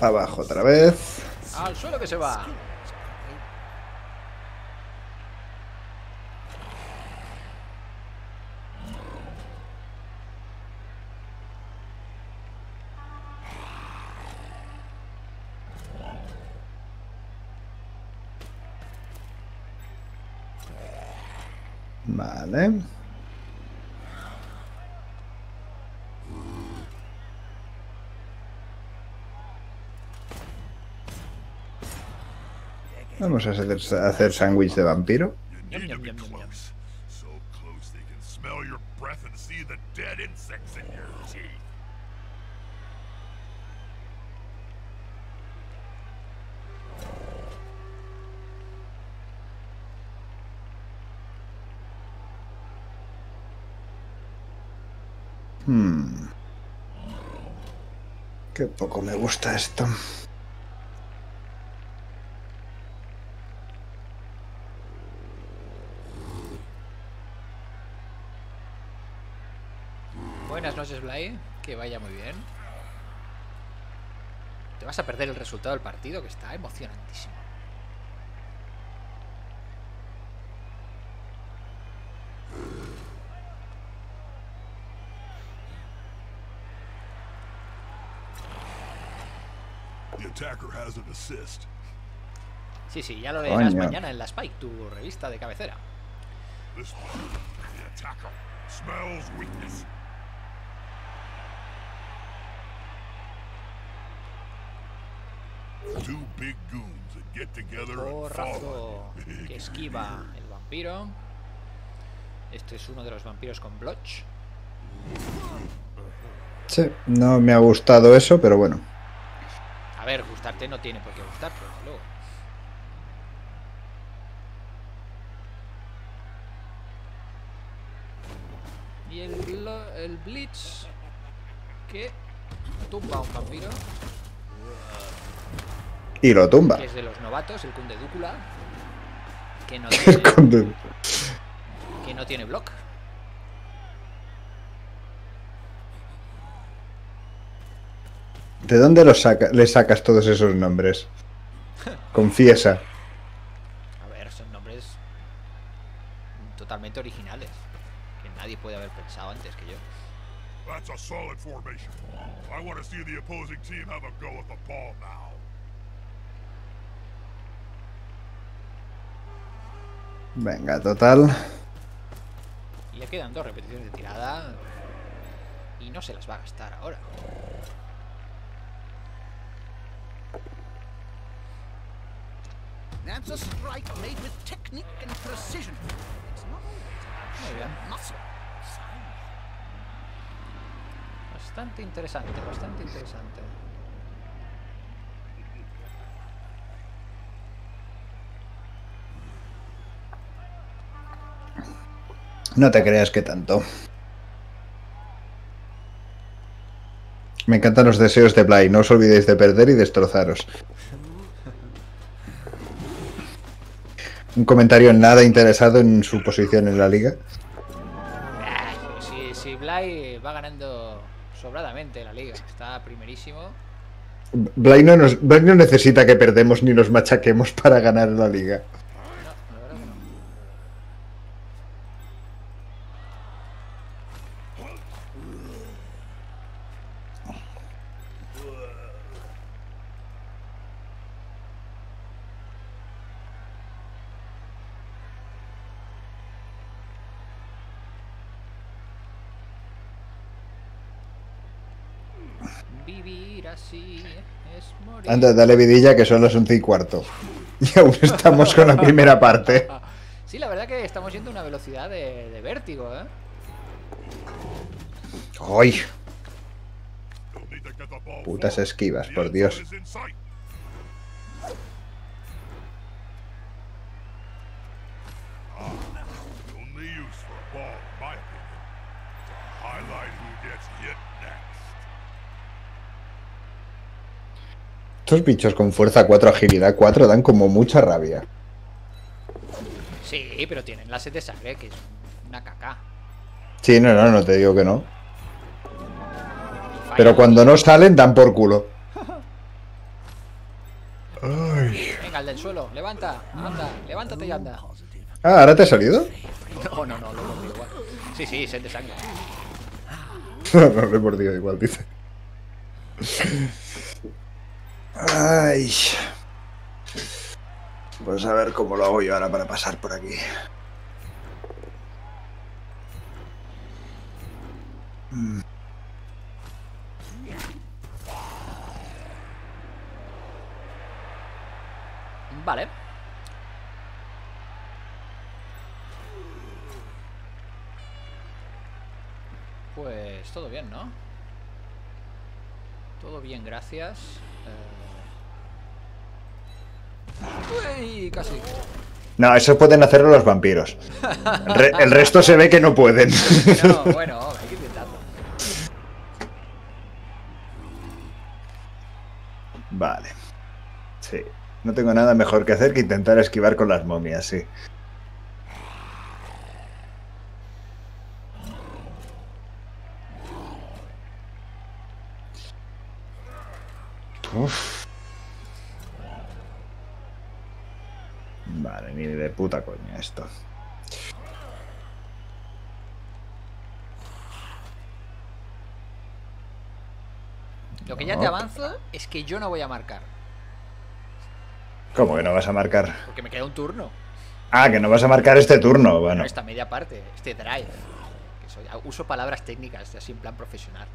Abajo otra vez. Al suelo que se va. Vale. Vamos a hacer sándwich de vampiro. Qué poco me gusta esto. Buenas noches, Blay. Que vaya muy bien. Te vas a perder el resultado del partido, que está emocionantísimo. Sí, sí, ya lo leerás mañana en la Spike, tu revista de cabecera. Porrazo que esquiva el vampiro. Este es uno de los vampiros con Blotch. Sí, no me ha gustado eso, pero bueno. A ver, gustarte no tiene por qué gustarte, desde luego. Y el Blitz que tumba a un vampiro. Y lo tumba. Que es de los novatos, el Conde Dúcula. Que no tiene, que no tiene block. ¿De dónde le sacas todos esos nombres? Confiesa. A ver, son nombres totalmente originales, que nadie puede haber pensado antes que yo. Venga, total. Y le quedan dos repeticiones de tirada y no se las va a gastar ahora. That's a strike made with technique and precision. It's not muscle. Bastante interesante, bastante interesante. No te creas que tanto. Me encantan los deseos de Bly. No os olvidéis de perder y destrozaros. Un comentario nada interesado en su posición en la liga. Si Bly va ganando sobradamente la liga, está primerísimo. Bly no necesita que perdemos ni nos machaquemos para ganar la liga. No, la verdad que Anda, dale vidilla, que son las 11:15. Y aún estamos con la primera parte. Sí, la verdad que estamos yendo a una velocidad de vértigo, ¿eh? ¡Ay! Putas esquivas, por Dios. Estos bichos con fuerza 4, agilidad 4 dan como mucha rabia. Sí, pero tienen la sed de sangre, que es una caca. Sí, no te digo que no. Pero cuando no salen, dan por culo. Ay. Venga, el del suelo, levanta, anda, levántate y anda. Ah, ¿ahora te ha salido? No, lo he mordido igual. Sí, sed de sangre. No, lo he mordido igual, dice. Ay. Pues a ver cómo lo hago yo ahora para pasar por aquí. Vale. Pues todo bien, ¿no? Todo bien, gracias. Uy, casi. No, eso pueden hacerlo los vampiros. El resto se ve que no pueden. No, bueno, hay que intentarlo. Vale. Sí. No tengo nada mejor que hacer que intentar esquivar con las momias, sí. Uf. Vale, ni de puta coña esto. Lo que ya te avanzo es que yo no voy a marcar. ¿Cómo que no vas a marcar? Porque me queda un turno. Ah, que no vas a marcar este turno, bueno. No, esta media parte, este drive. Uso palabras técnicas, así en plan profesional.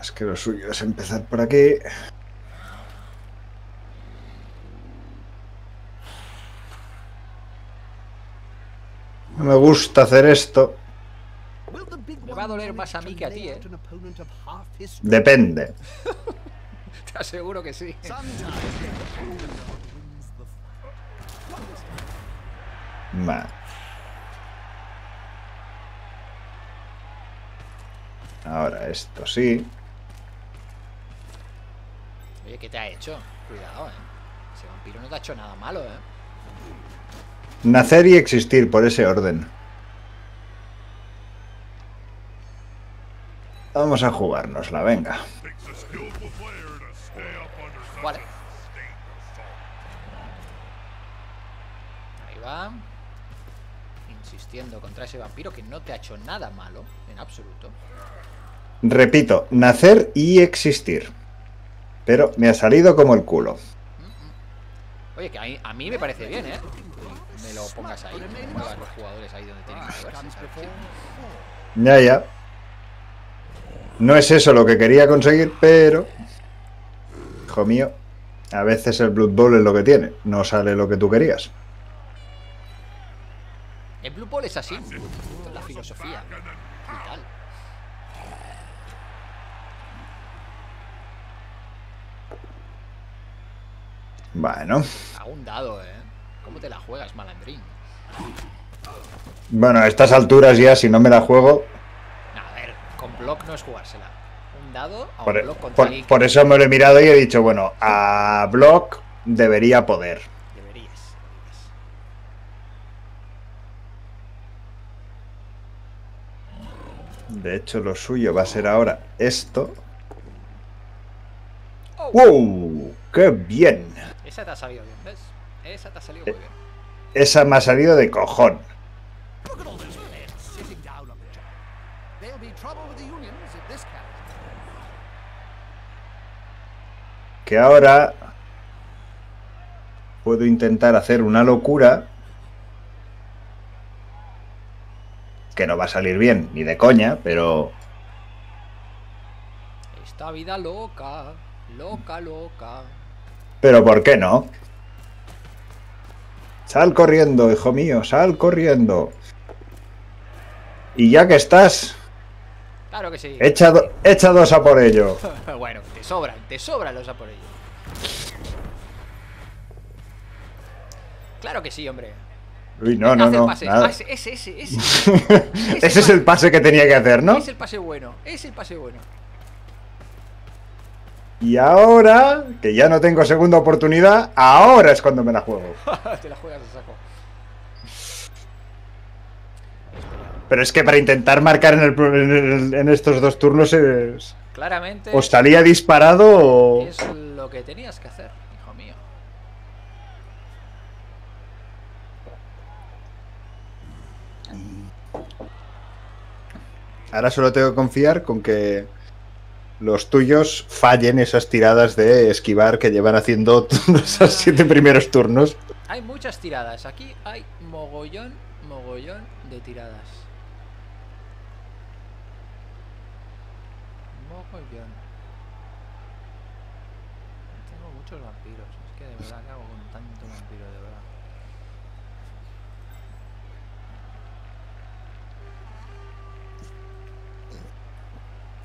Es que lo suyo es empezar por aquí. No me gusta hacer esto. Me va a doler más a mí que a ti, ¿eh? Depende. Te aseguro que sí. Vale. Ahora esto sí. Oye, ¿qué te ha hecho? Cuidado, ¿eh? Ese vampiro no te ha hecho nada malo, ¿eh? Nacer y existir, por ese orden. Vamos a jugárnosla, venga. Vale. Ahí va. Insistiendo contra ese vampiro que no te ha hecho nada malo, en absoluto. Repito, nacer y existir. Pero me ha salido como el culo. Oye, que a mí me parece bien, ¿eh? Me lo pongas ahí, me muevas los jugadores ahí donde tienen que verse, ¿sabes? Ya, ya. No es eso lo que quería conseguir, pero... Hijo mío, a veces el Blood Bowl es lo que tiene. No sale lo que tú querías. El Blood Bowl es así. Esta es la filosofía. Brutal. Bueno. A un dado, ¿eh? ¿Cómo te la juegas, malandrín? Bueno, a estas alturas ya, si no me la juego... A ver, con block no es jugársela. Un dado a un block contra alguien. Por eso me lo he mirado y he dicho, bueno, a block debería poder. Deberías. De hecho, lo suyo va a ser ahora esto. Oh. ¡Wow! ¡Qué bien! Esa te ha salido bien, ¿ves? Esa te ha salido muy bien. Esa me ha salido de cojón. Que ahora puedo intentar hacer una locura que no va a salir bien, ni de coña, pero... Esta vida loca, loca, loca. Pero ¿por qué no? Sal corriendo, hijo mío, sal corriendo. Y ya que estás... Claro que sí. Echa dos a por ello. Bueno, te sobran los a por ello. Claro que sí, hombre. Uy, no, no, no. Ese. Ese es el pase que tenía que hacer, ¿no? Es el pase bueno, es el pase bueno. Y ahora, que ya no tengo segunda oportunidad, ahora es cuando me la juego. Te la juegas a saco. Pero es que para intentar marcar en estos dos turnos es... Claramente... O salía disparado o... Es lo que tenías que hacer, hijo mío. Ahora solo tengo que confiar con que... los tuyos fallen esas tiradas de esquivar que llevan haciendo esos 7 primeros turnos. Hay muchas tiradas. Aquí hay mogollón de tiradas. Mogollón. Tengo muchos vampiros. Es que de verdad, ¿qué hago con tanto vampiro? De verdad.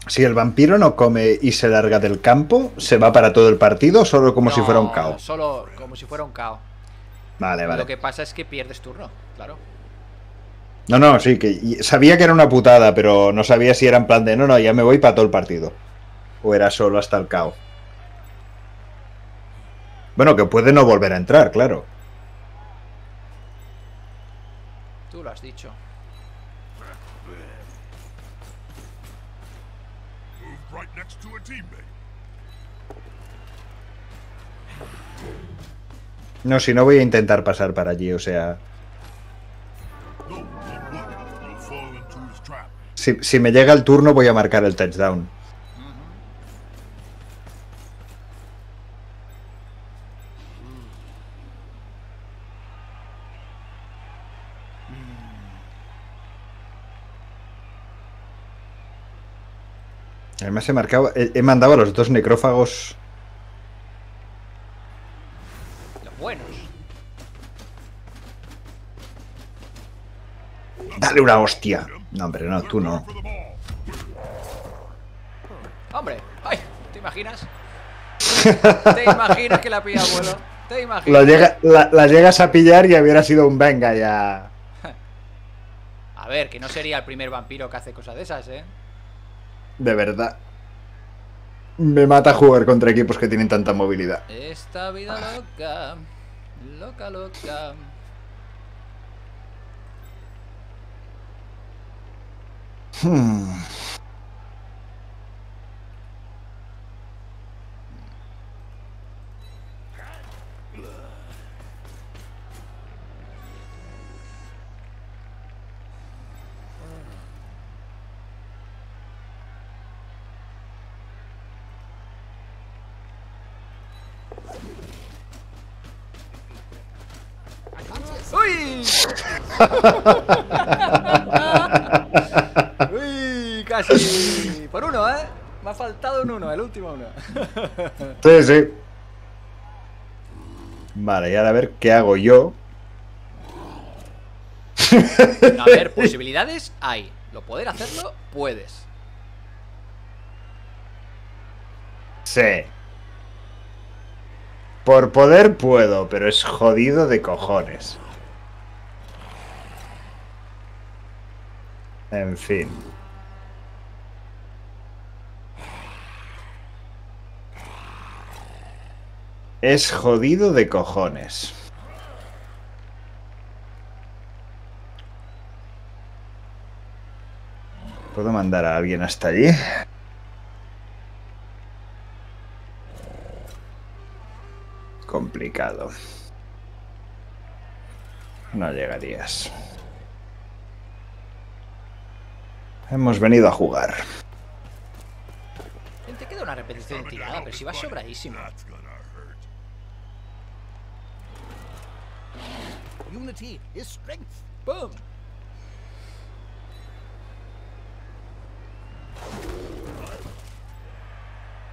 Si el vampiro no come y se larga del campo, ¿se va para todo el partido solo como si fuera un KO? Solo como si fuera un KO. Vale, vale. Lo que pasa es que pierdes turno, claro. No, no, sí, que sabía que era una putada, pero no sabía si era en plan de no, no, ya me voy para todo el partido. O era solo hasta el KO. Bueno, que puede no volver a entrar, claro. dicho. No, si no voy a intentar pasar para allí, o sea... Si me llega el turno voy a marcar el touchdown. Además he mandado a los dos necrófagos. Los buenos. Dale una hostia. No, hombre, no, tú no. Hombre, ay, ¿te imaginas? ¿Te imaginas que la pilla, abuelo? ¿Te imaginas? La llegas a pillar y hubiera sido un venga ya. A ver, que no sería el primer vampiro que hace cosas de esas, ¿eh? De verdad. Me mata jugar contra equipos que tienen tanta movilidad. Esta vida loca. Loca, loca. ¡Uy! ¡Uy! Casi por uno, ¿eh? Me ha faltado un uno, el último uno. Sí, sí. Vale, y ahora a ver qué hago yo. A ver, posibilidades hay. Lo poder hacerlo, puedes. Sí. Por poder puedo, pero es jodido de cojones. En fin. Es jodido de cojones. ¿Puedo mandar a alguien hasta allí? Complicado. No llegarías. Hemos venido a jugar. Te queda una repetición de tirada, pero si va sobradísimo. Unity is strength. Boom.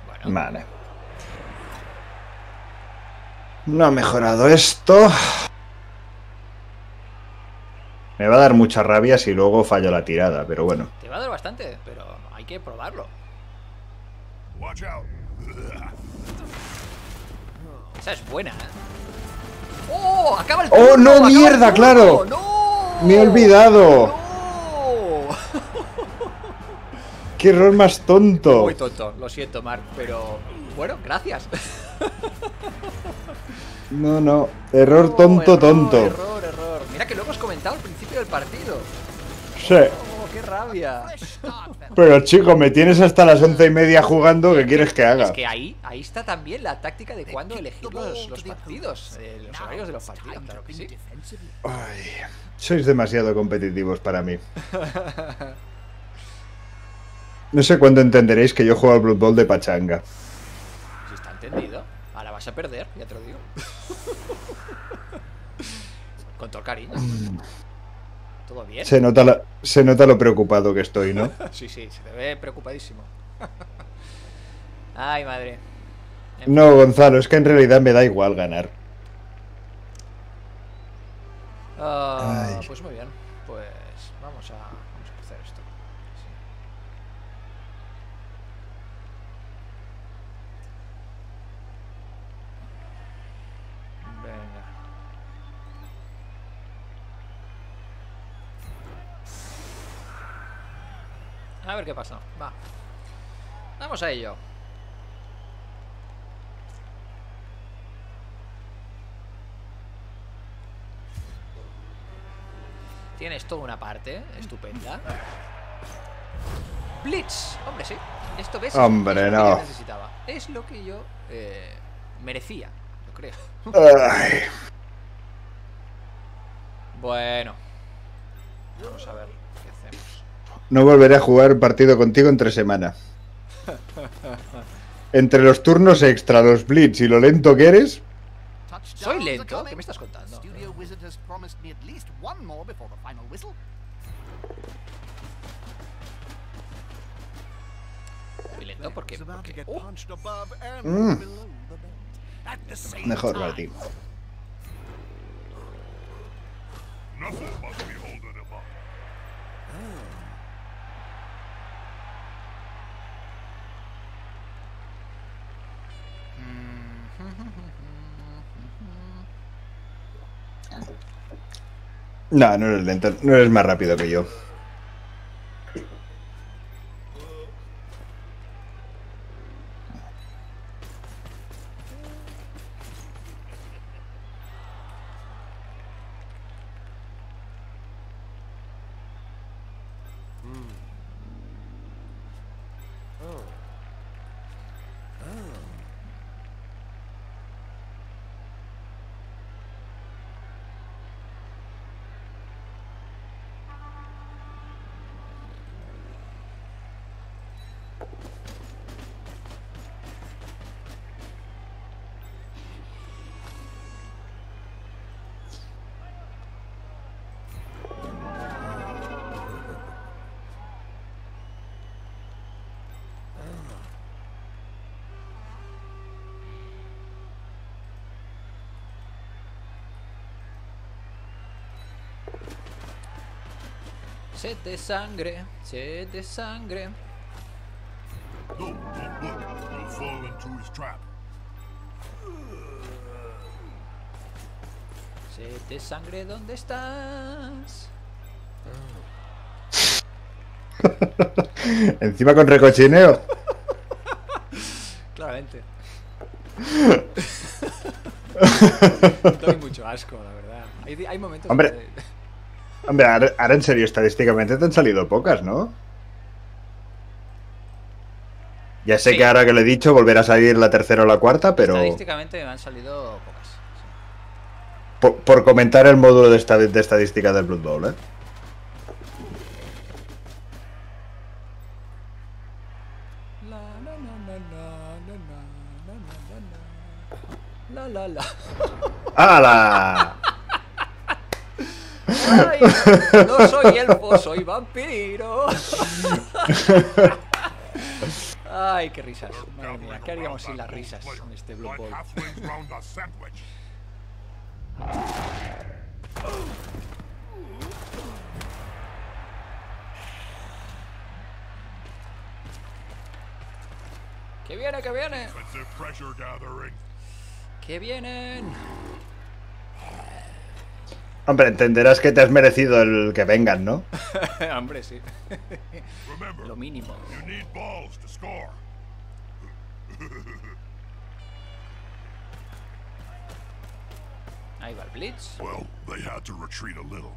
Bueno. Vale. No ha mejorado esto. Me va a dar mucha rabia si luego fallo la tirada, pero bueno. Te va a dar bastante, pero hay que probarlo. Esa es buena, ¿eh? ¡Oh! ¡Acaba el turno! ¡Oh, no, mierda, claro! ¡No! ¡Me he olvidado! ¡No! ¡Qué error más tonto! Muy tonto, lo siento, Mark, pero... Bueno, gracias. No, no. Error tonto, tonto. Error, error. Mira que lo hemos comentado al principio del partido. Sí. Oh, ¡qué rabia! Pero, chico, me tienes hasta las 11:30 jugando. ¿Qué quieres que haga? Es que ahí está también la táctica de cuándo elegir los partidos. Los horarios de los partidos, claro que sí. Ay, sois demasiado competitivos para mí. No sé cuándo entenderéis que yo juego al Blood Bowl de pachanga. Si está entendido. Ahora vas a perder, ya te lo digo. Con todo el cariño. ¿Todo bien? Se nota lo preocupado que estoy, ¿no? Sí, sí, se te ve preocupadísimo. Ay, madre. No, Gonzalo, es que en realidad me da igual ganar. Pues muy bien. Pues vamos a empezar esto. Venga. A ver qué pasa. Va. Vamos a ello. Tienes toda una parte estupenda. Blitz, hombre, sí. Esto ves. Hombre, es lo que yo necesitaba. Es lo que yo merecía, yo creo. Ay. Bueno, vamos a ver qué hacemos. No volveré a jugar partido contigo entre semana. Entre los turnos extra, los blitz y lo lento que eres. ¿Soy lento? ¿Qué me estás contando? Muy lento porque... Mejor para ti. No, no eres lento, no eres más rápido que yo. Sed de sangre, sed de sangre. Sed de sangre, ¿dónde estás? Encima con recochineo. Claramente. Doy mucho asco, la verdad. Hay momentos... Hombre. Que... Hombre, ahora en serio, estadísticamente te han salido pocas, ¿no? Ya sé, sí, que ahora que lo he dicho volverá a salir la tercera o la cuarta, pero... Estadísticamente me han salido pocas, sí. Por comentar el módulo de estadística del Blood Bowl, ¿eh? La, la, la, la, la, la, la, la, la. ¡Hala! Ay, no soy elfo, soy vampiro. Ay, qué risas. Madre mía, ¿qué haríamos sin las risas en este Blood Bowl? ¡Que viene, que viene! ¡Que vienen! Hombre, entenderás que te has merecido el que vengan, ¿no? Hombre, sí. Lo mínimo. Ahí va el blitz. Bueno.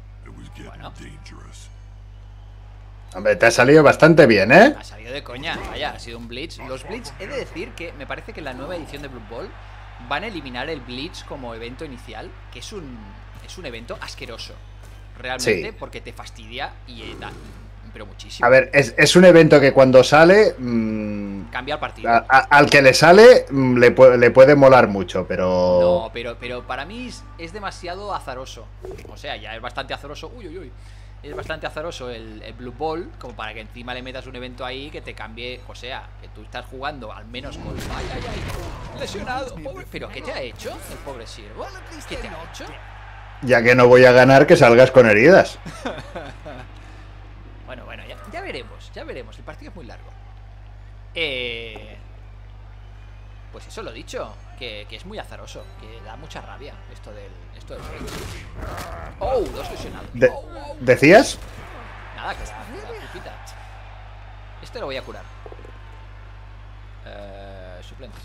Hombre, te ha salido bastante bien, ¿eh? Ha salido de coña. Vaya, ha sido un blitz. Los blitz, he de decir que me parece que en la nueva edición de Blood Bowl van a eliminar el blitz como evento inicial, que es un... Es un evento asqueroso, realmente, sí, porque te fastidia y da, pero muchísimo. A ver, es un evento que cuando sale... cambia el partido. Al que le sale le puede molar mucho, pero... No, pero para mí es demasiado azaroso. O sea, ya es bastante azaroso. Uy, uy, uy. Es bastante azaroso el Blood Bowl, como para que encima le metas un evento ahí que te cambie. O sea, que tú estás jugando al menos con... Ay, ay, ay, lesionado, pobre. ¿Pero qué te ha hecho el pobre siervo? ¿Qué te ha hecho? Ya que no voy a ganar, que salgas con heridas. Bueno, ya veremos, ya veremos. El partido es muy largo. Pues eso, lo dicho, que es muy azaroso, que da mucha rabia esto del ¡Oh! Dos lesionados. Oh. ¿Decías? Nada, que la este lo voy a curar. Suplentes.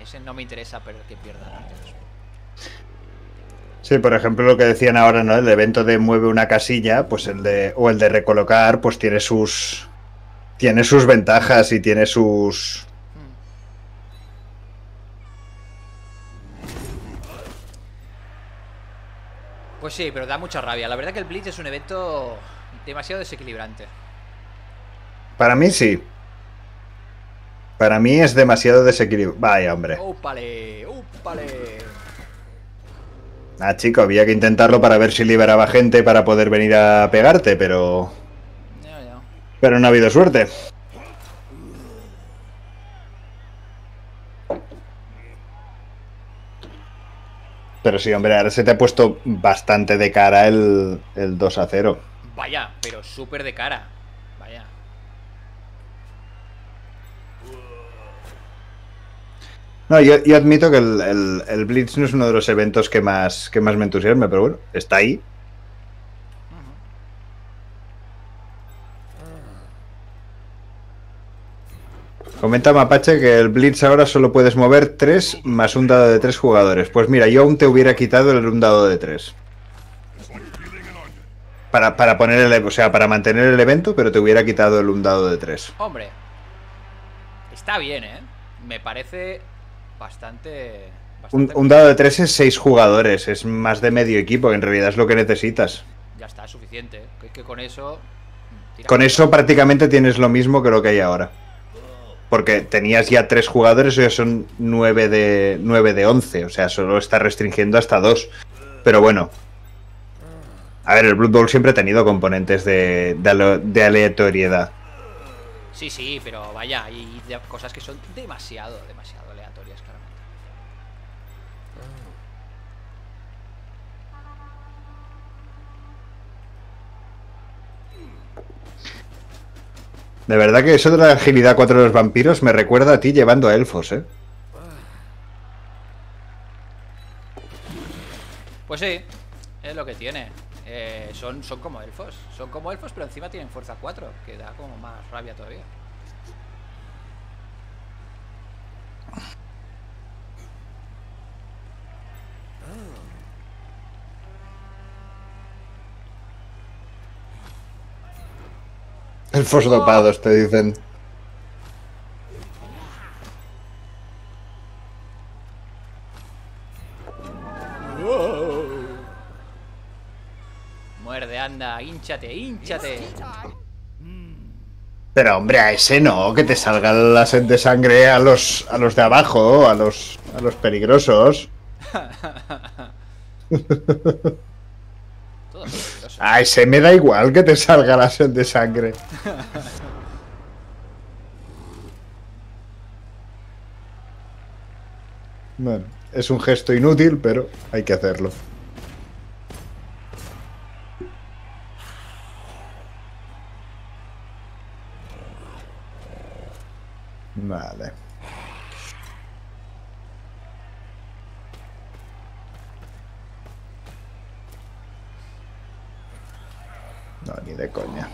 Ese no me interesa, pero que pierda. Sí, por ejemplo, lo que decían ahora, ¿no? El evento de mueve una casilla, pues el de o el de recolocar, pues tiene sus ventajas y tiene sus... Pues sí, pero da mucha rabia. La verdad que el Blitz es un evento demasiado desequilibrante. Para mí sí. Para mí es demasiado desequilibrante. Vaya, hombre. ¡Úpale! ¡Úpale! Ah, chico, había que intentarlo para ver si liberaba gente para poder venir a pegarte, pero... No. Pero no ha habido suerte. Pero sí, hombre, ahora se te ha puesto bastante de cara el 2-0. Vaya, pero súper de cara. Vaya. No, yo admito que el Blitz no es uno de los eventos que más me entusiasma, pero bueno, está ahí. Comenta Mapache que el Blitz ahora solo puedes mover 3 más un dado de 3 jugadores. Pues mira, yo aún te hubiera quitado un dado de 3. Para poner el, o sea, para mantener el evento, pero te hubiera quitado un dado de 3. Hombre, está bien, ¿eh? Me parece bastante... Un dado de 3 es 6 jugadores, es más de medio equipo, que en realidad es lo que necesitas. Ya está, es suficiente. Es que con eso... Con eso prácticamente tienes lo mismo que lo que hay ahora. Porque tenías ya 3 jugadores, ya son 9 de 11. O sea, solo está restringiendo hasta 2. Pero bueno. A ver, el Blood Bowl siempre ha tenido componentes de aleatoriedad. Sí, sí, pero vaya, hay cosas que son demasiado aleatorias, claramente. De verdad que eso de la agilidad 4 de los vampiros me recuerda a ti llevando a elfos, ¿eh? Pues sí, es lo que tiene. Son como elfos. Son como elfos, pero encima tienen fuerza 4, que da como más rabia todavía. Elfos dopados, te dicen. Muerde, anda, hínchate, hínchate. Pero hombre, a ese no, que te salga la sed de sangre a los de abajo, a los peligrosos. A ese me da igual que te salga la sed de sangre. Bueno, es un gesto inútil, pero hay que hacerlo. Vale. No, ni de coña.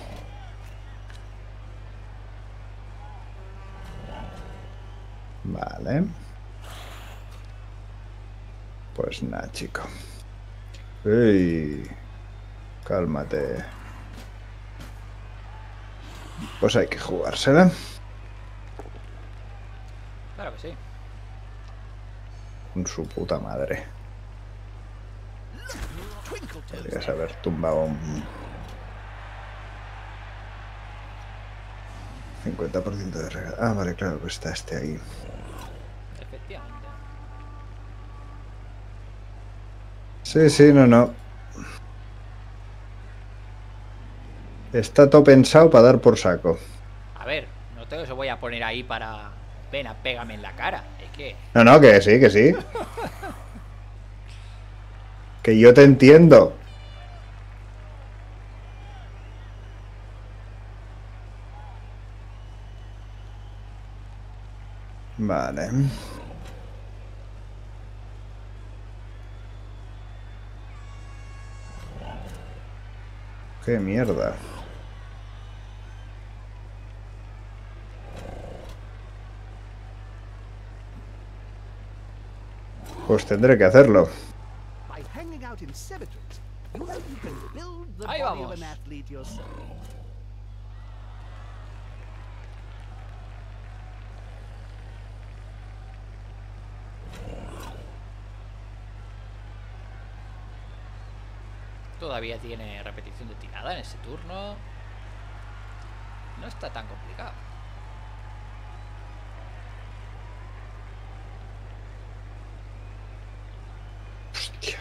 Vale. Pues nada, chico. Ey, cálmate. Pues hay que jugársela. Claro que sí. Con su puta madre. Podrías haber tumbado un... 50% de regalo. Ah, vale, claro, pues está este ahí. Efectivamente. Sí, sí, no. Está todo pensado para dar por saco. A ver, no te lo voy a poner ahí para... Ven, pégame en la cara. Es que... No, que sí, que sí. Que yo te entiendo. Vale. Qué mierda. Pues tendré que hacerlo. out in cemeteries. You can build the body of an athlete yourself. Todavía tiene repetición de tirada en ese turno. No está tan complicado. Hostia.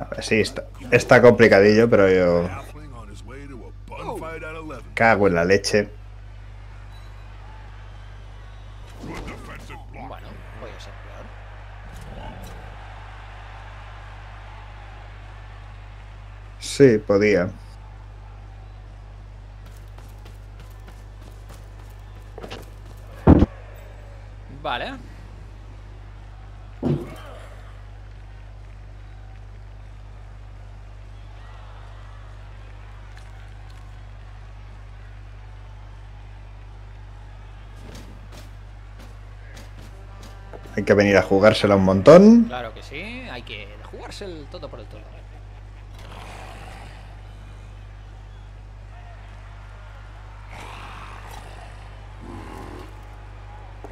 A ver, sí, está complicadillo, pero yo... Cago en la leche. Sí, podía. Vale. Hay que venir a jugársela un montón. Claro que sí, hay que jugarse el todo por el todo.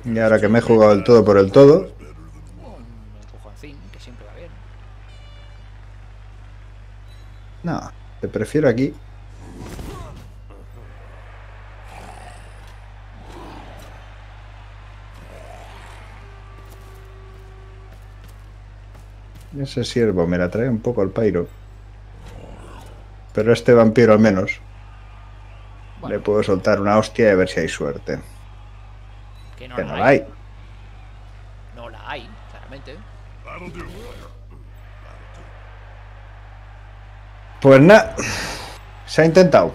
Y ahora que me he jugado el todo por el todo. Un empujoncín que siempre va bien. No, te prefiero aquí. Ese ciervo me la trae un poco al pairo. Pero este vampiro al menos. Bueno. Le puedo soltar una hostia y a ver si hay suerte. Que no la hay. No la hay, claramente. Pues nada, se ha intentado.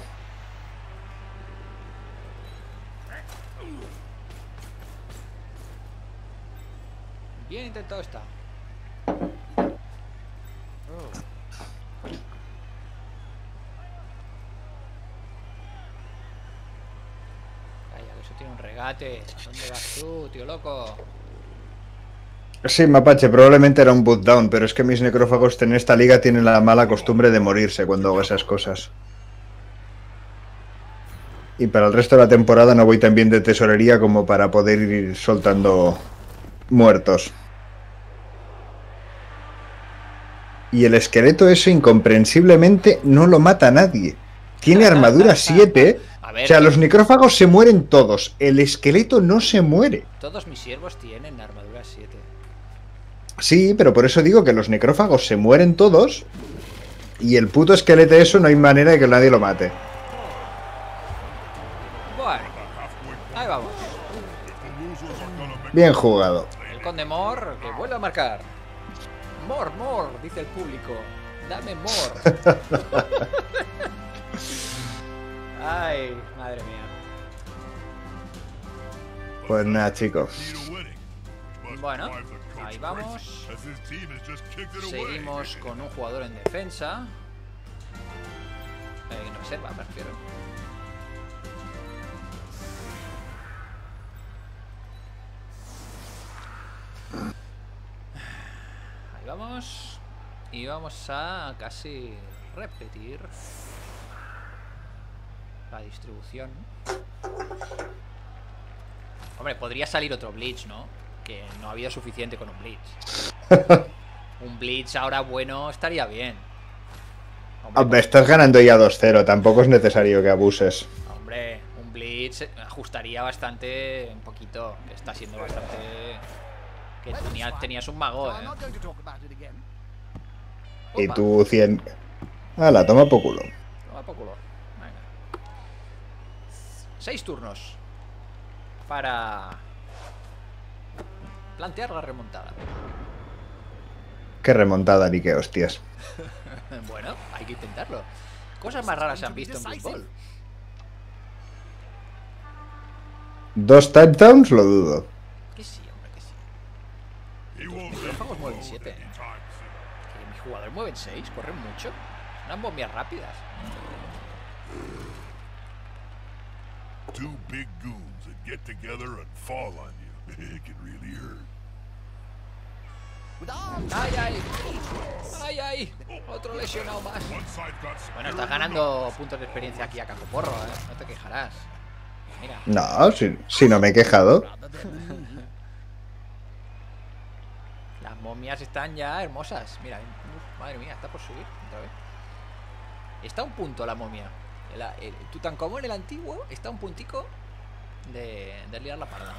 Bien intentado está. Regate, ¿dónde vas tú, tío loco? Sí, mapache, probablemente era un boot down, pero es que mis necrófagos en esta liga tienen la mala costumbre de morirse cuando hago esas cosas. Y para el resto de la temporada no voy tan bien de tesorería como para poder ir soltando muertos. Y el esqueleto ese incomprensiblemente no lo mata a nadie. Tiene armadura 7... O sea, los necrófagos se mueren todos. El esqueleto no se muere. Todos mis siervos tienen armadura 7. Sí, pero por eso digo que los necrófagos se mueren todos. Y el puto esqueleto eso no hay manera de que nadie lo mate. Bueno, ahí vamos. Bien jugado. El Condemor que vuelve a marcar. Mor, mor, dice el público. Dame mor. Ay, madre mía. Pues nada, chicos. Bueno, ahí vamos. Seguimos con un jugador en defensa. En reserva, prefiero. Ahí vamos. Y vamos a casi repetir la distribución. Hombre, podría salir otro Blitz, ¿no? Que no ha habido suficiente con un Blitz. Un Blitz ahora bueno estaría bien. Hombre, estás ganando ya 2-0. Tampoco es necesario que abuses. Hombre, un Blitz ajustaría bastante. Un poquito. Está siendo bastante... Que tenías un mago, ¿eh? Y tú 100... Hala, toma por culo. Toma por culo. 6 turnos para plantear la remontada. Qué remontada ni qué hostias. Bueno, hay que intentarlo. Cosas más raras se han visto en Blood Bowl. 2 touchdowns lo dudo. Que sí, hombre, que sí. Mis jugadores mueven 7. Mis jugadores mueven 6, corren mucho. Son bombas rápidas. two big goons that get together and fall on you. It can really hurt. ¡Ay, ay! ¡Ay, ay! Otro lesionado más. Bueno, estás ganando puntos de experiencia aquí a Cajoporro, ¿eh? No te quejarás. Mira. No, si no me he quejado. Las momias están ya hermosas. Mira, madre mía, está por subir otra vez. Está a un punto la momia. El Tutankamón, el antiguo, está a un puntico de liar la parda.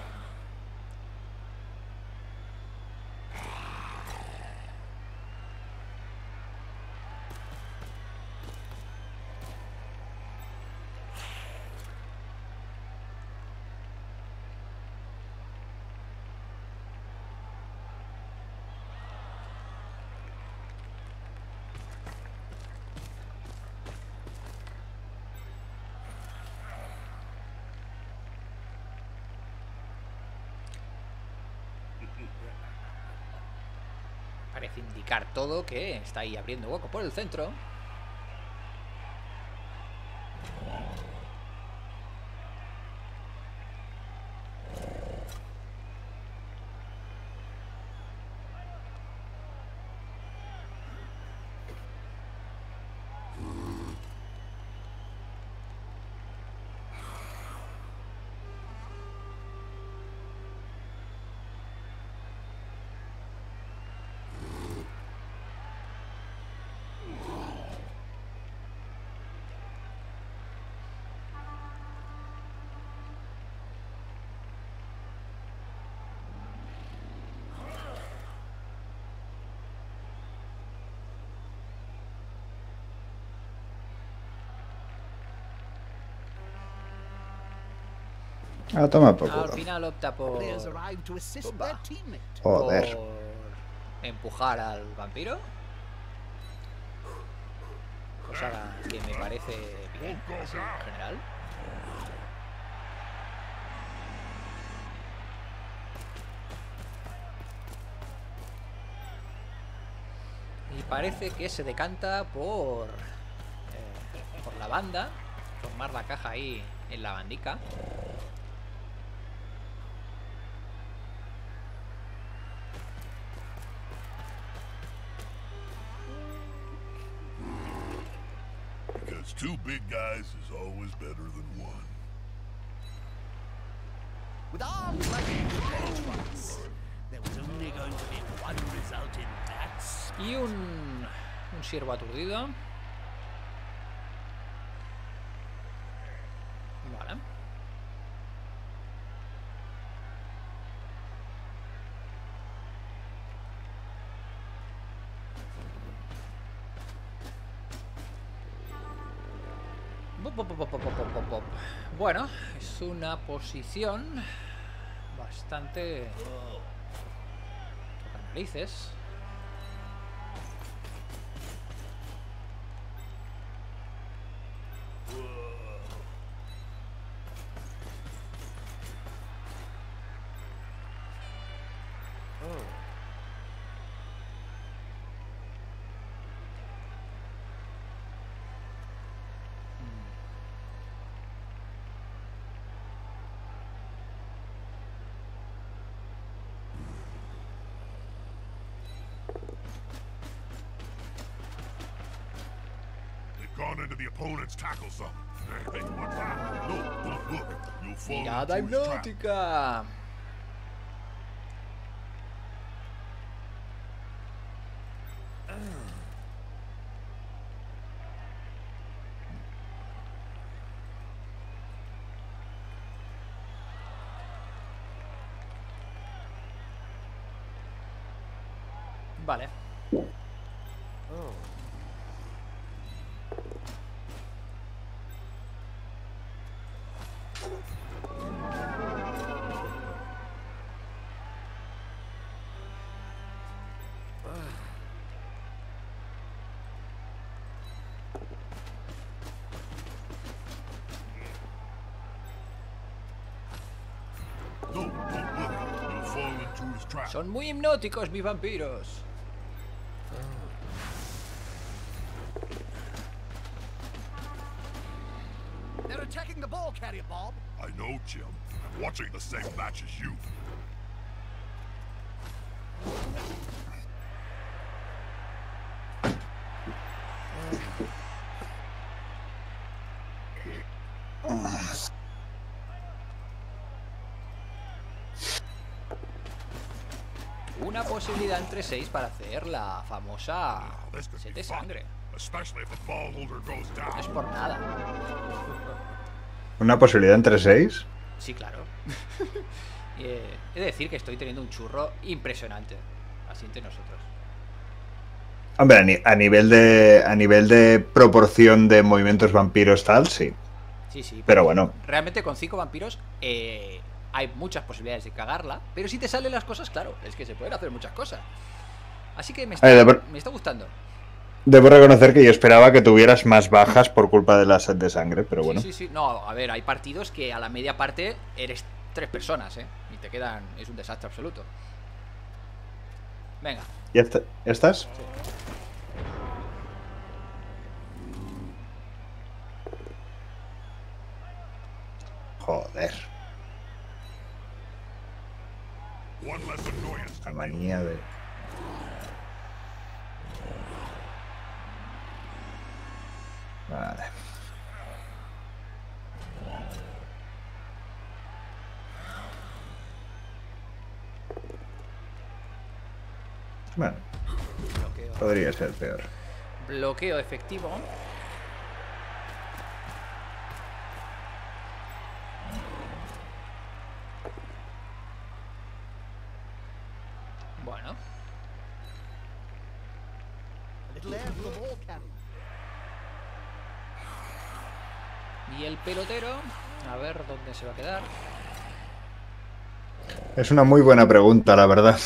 Parece indicar todo que está ahí abriendo hueco por el centro. Ah, toma poco. Al final opta por... Joder. Por empujar al vampiro. Cosa que me parece bien en general. Y parece que se decanta por la banda. Formar la caja ahí en la bandica. Two big guys is always better than one. With our lucky chance, there was only going to be one result in that. Y un ciervo aturdido. Vale. Bueno, es una posición bastante toca narices. Mirada hipnótica. Vale. Son muy hipnóticos mis vampiros. They're attacking the ball carrier, Bob. I know, Jim. I'm watching the same match as you. Una posibilidad entre 6 para hacer la famosa 7 de sangre. No es por nada. ¿Una posibilidad entre 6? Sí, claro. He de decir que estoy teniendo un churro impresionante. Así entre nosotros. Hombre, a nivel de proporción de movimientos vampiros tal, sí. Sí. Pero bueno. Realmente con 5 vampiros hay muchas posibilidades de cagarla. Pero si te salen las cosas, claro, es que se pueden hacer muchas cosas. Así que me está gustando. Debo reconocer que yo esperaba que tuvieras más bajas por culpa de la sed de sangre, pero bueno. Sí. No, a ver, hay partidos que a la media parte eres 3 personas, ¿eh? Y te quedan... Es un desastre absoluto. Venga. ¿Ya estás? Sí. Joder. La manía de... Vale. Bueno. Bloqueo. Podría ser peor. Bloqueo efectivo. Bueno. Y el pelotero, a ver dónde se va a quedar. Es una muy buena pregunta, la verdad.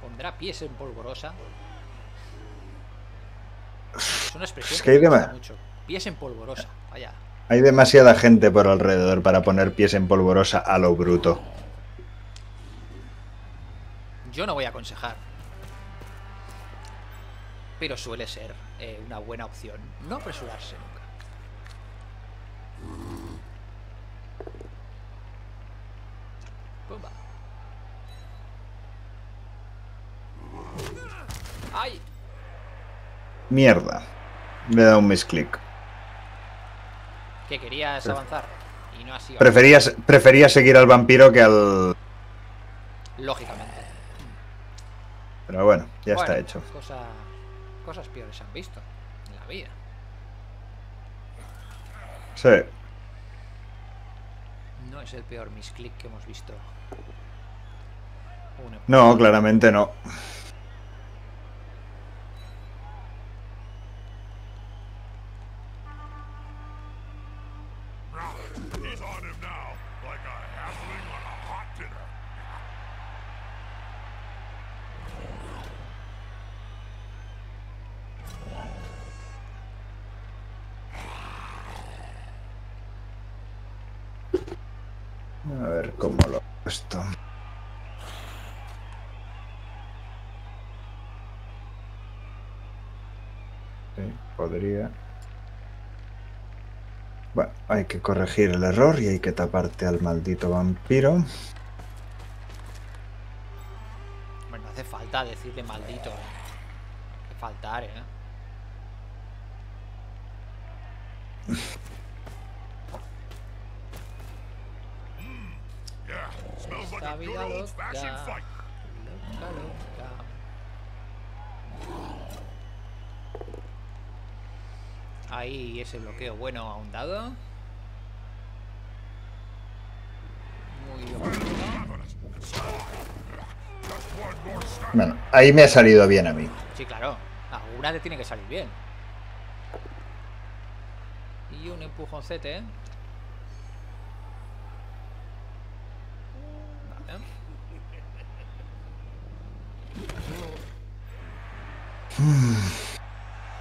¿Pondrá pies en polvorosa? Es una expresión que me gusta mucho. Pies en polvorosa, vaya. Hay demasiada gente por alrededor para poner pies en polvorosa a lo bruto. Yo no voy a aconsejar, pero suele ser una buena opción no apresurarse nunca. Pumba. ¡Ay! Mierda. Le he dado un misclick. Que querías avanzar y no has ido. Prefería seguir al vampiro que al... Lógicamente. Pero bueno, ya está hecho. Cosas peores han visto en la vida. Sí. No es el peor misclick que hemos visto. No, claramente no. A ver cómo lo he puesto. Sí, podría. Bueno, hay que corregir el error y hay que taparte al maldito vampiro. Bueno, no hace falta decirle maldito. Hay que faltar, ¿eh? Está vida loca. Ahí ese bloqueo bueno ahondado. Muy bien. Bueno, ahí me ha salido bien a mí. Sí, claro. Alguna te tiene que salir bien. Y un empujoncete, ¿eh?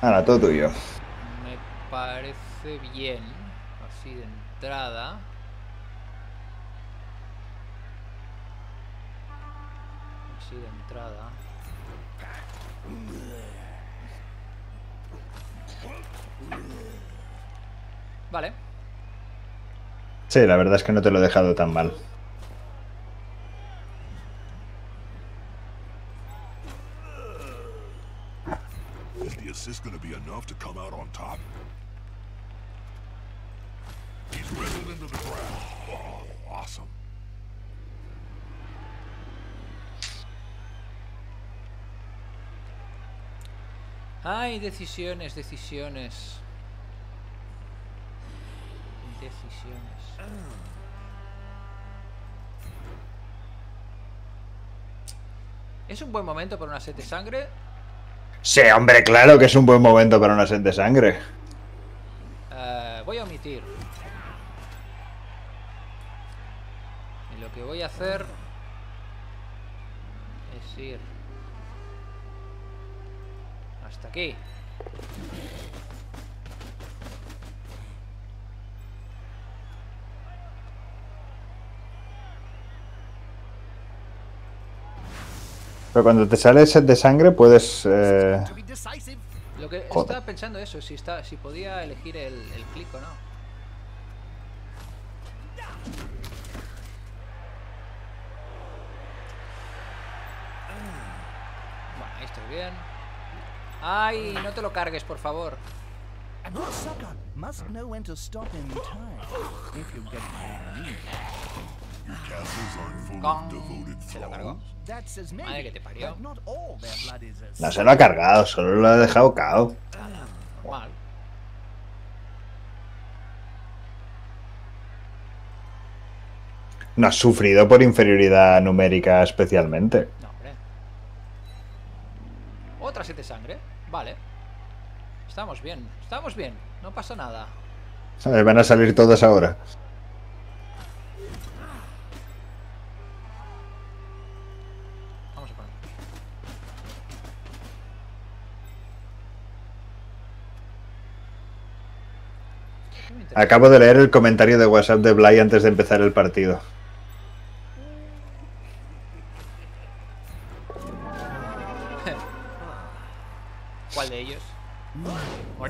Ahora, todo tuyo. Me parece bien. Así de entrada. Vale. Sí, la verdad es que no te lo he dejado tan mal. Ay, decisiones, decisiones. ¿Es un buen momento para una sed de sangre? Sí, hombre, claro que es un buen momento para una sed de sangre. Voy a omitir. Y lo que voy a hacer es ir hasta aquí. Pero cuando te sale sed de sangre puedes... Lo que estaba pensando eso, si podía elegir el clic o no. Bueno, ahí estoy bien. ¡Ay! No te lo cargues, por favor. ¿Se lo cargó? Madre que te parió. No se lo ha cargado, solo lo ha dejado cao. Mal. No has sufrido por inferioridad numérica especialmente. No, hombre. Otra sed de sangre. Vale. Estamos bien, estamos bien. No pasa nada. Van a salir todas ahora. Acabo de leer el comentario de WhatsApp de Bly antes de empezar el partido. ¿Cuál de ellos?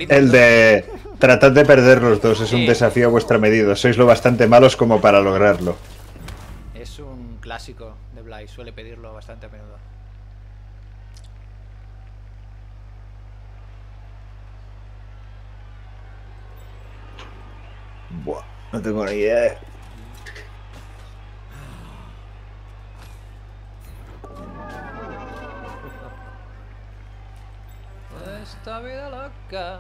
El de... Tratad de perder los dos, es un desafío a vuestra medida. Sois lo bastante malos como para lograrlo. Es un clásico de Bly, suele pedirlo bastante a menudo. Buah, no tengo ni idea. Esta vida loca.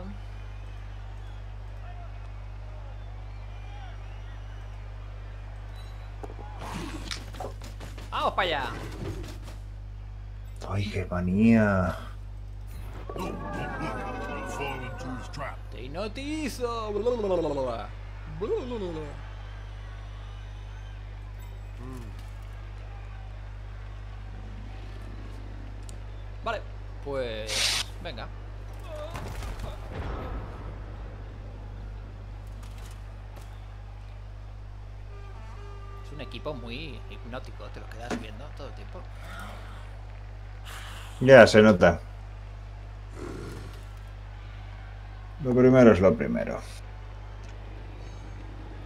¡Vamos para allá! ¡Ay, qué manía! ¡Te hipnotizo! Blablabla. Vale, pues venga. Es un equipo muy hipnótico, te lo quedas viendo todo el tiempo. Ya se nota. Lo primero es lo primero.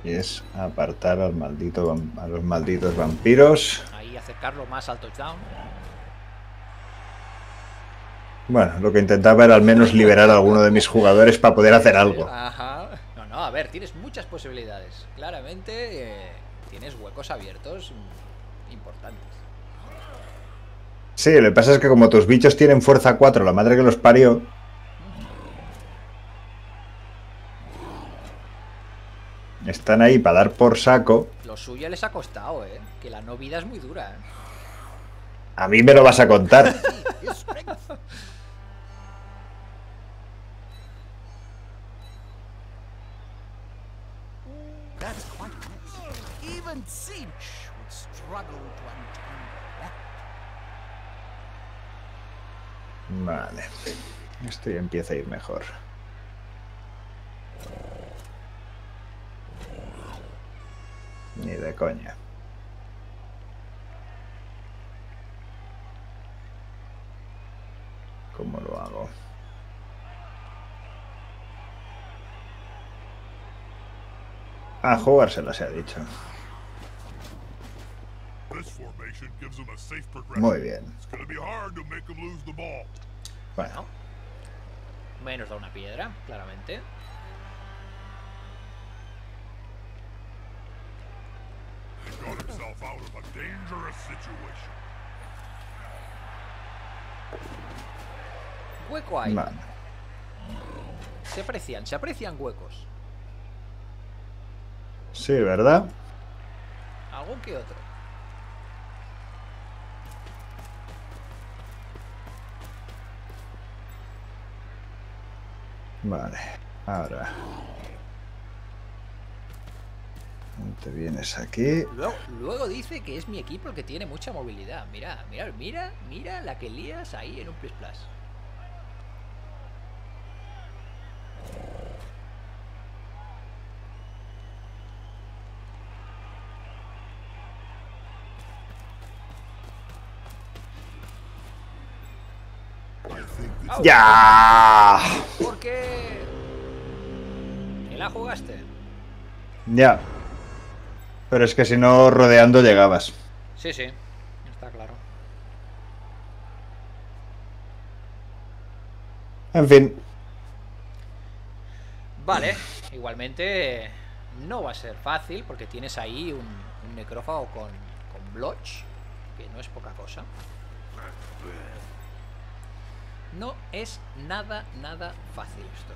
Y es apartar al maldito, a los malditos vampiros. Ahí acercarlo más al touchdown. Bueno, lo que intentaba era al menos liberar a alguno de mis jugadores para poder hacer algo. Ajá. No, no, a ver, tienes muchas posibilidades. Claramente tienes huecos abiertos importantes. Sí, lo que pasa es que como tus bichos tienen fuerza 4, la madre que los parió... Están ahí para dar por saco. Lo suyo les ha costado, ¿eh? Que la no vida es muy dura. A mí me lo vas a contar. Vale. Esto ya empieza a ir mejor. Ni de coña. ¿Cómo lo hago? A jugársela se ha dicho. Muy bien. Bueno. Menos da una piedra, claramente. Hueco hay. Vale. Se aprecian huecos. Sí, ¿verdad? Algún que otro. Vale, ahora te vienes aquí. Luego dice que es mi equipo el que tiene mucha movilidad. Mira la que lías ahí en un plis plas. ¡Ya! ¿Por qué? ¿Que la jugaste? Ya. Pero es que si no, rodeando llegabas. Sí, sí. Está claro. En fin. Vale. Igualmente, no va a ser fácil porque tienes ahí un necrófago con Bloch, que no es poca cosa. No es nada fácil esto.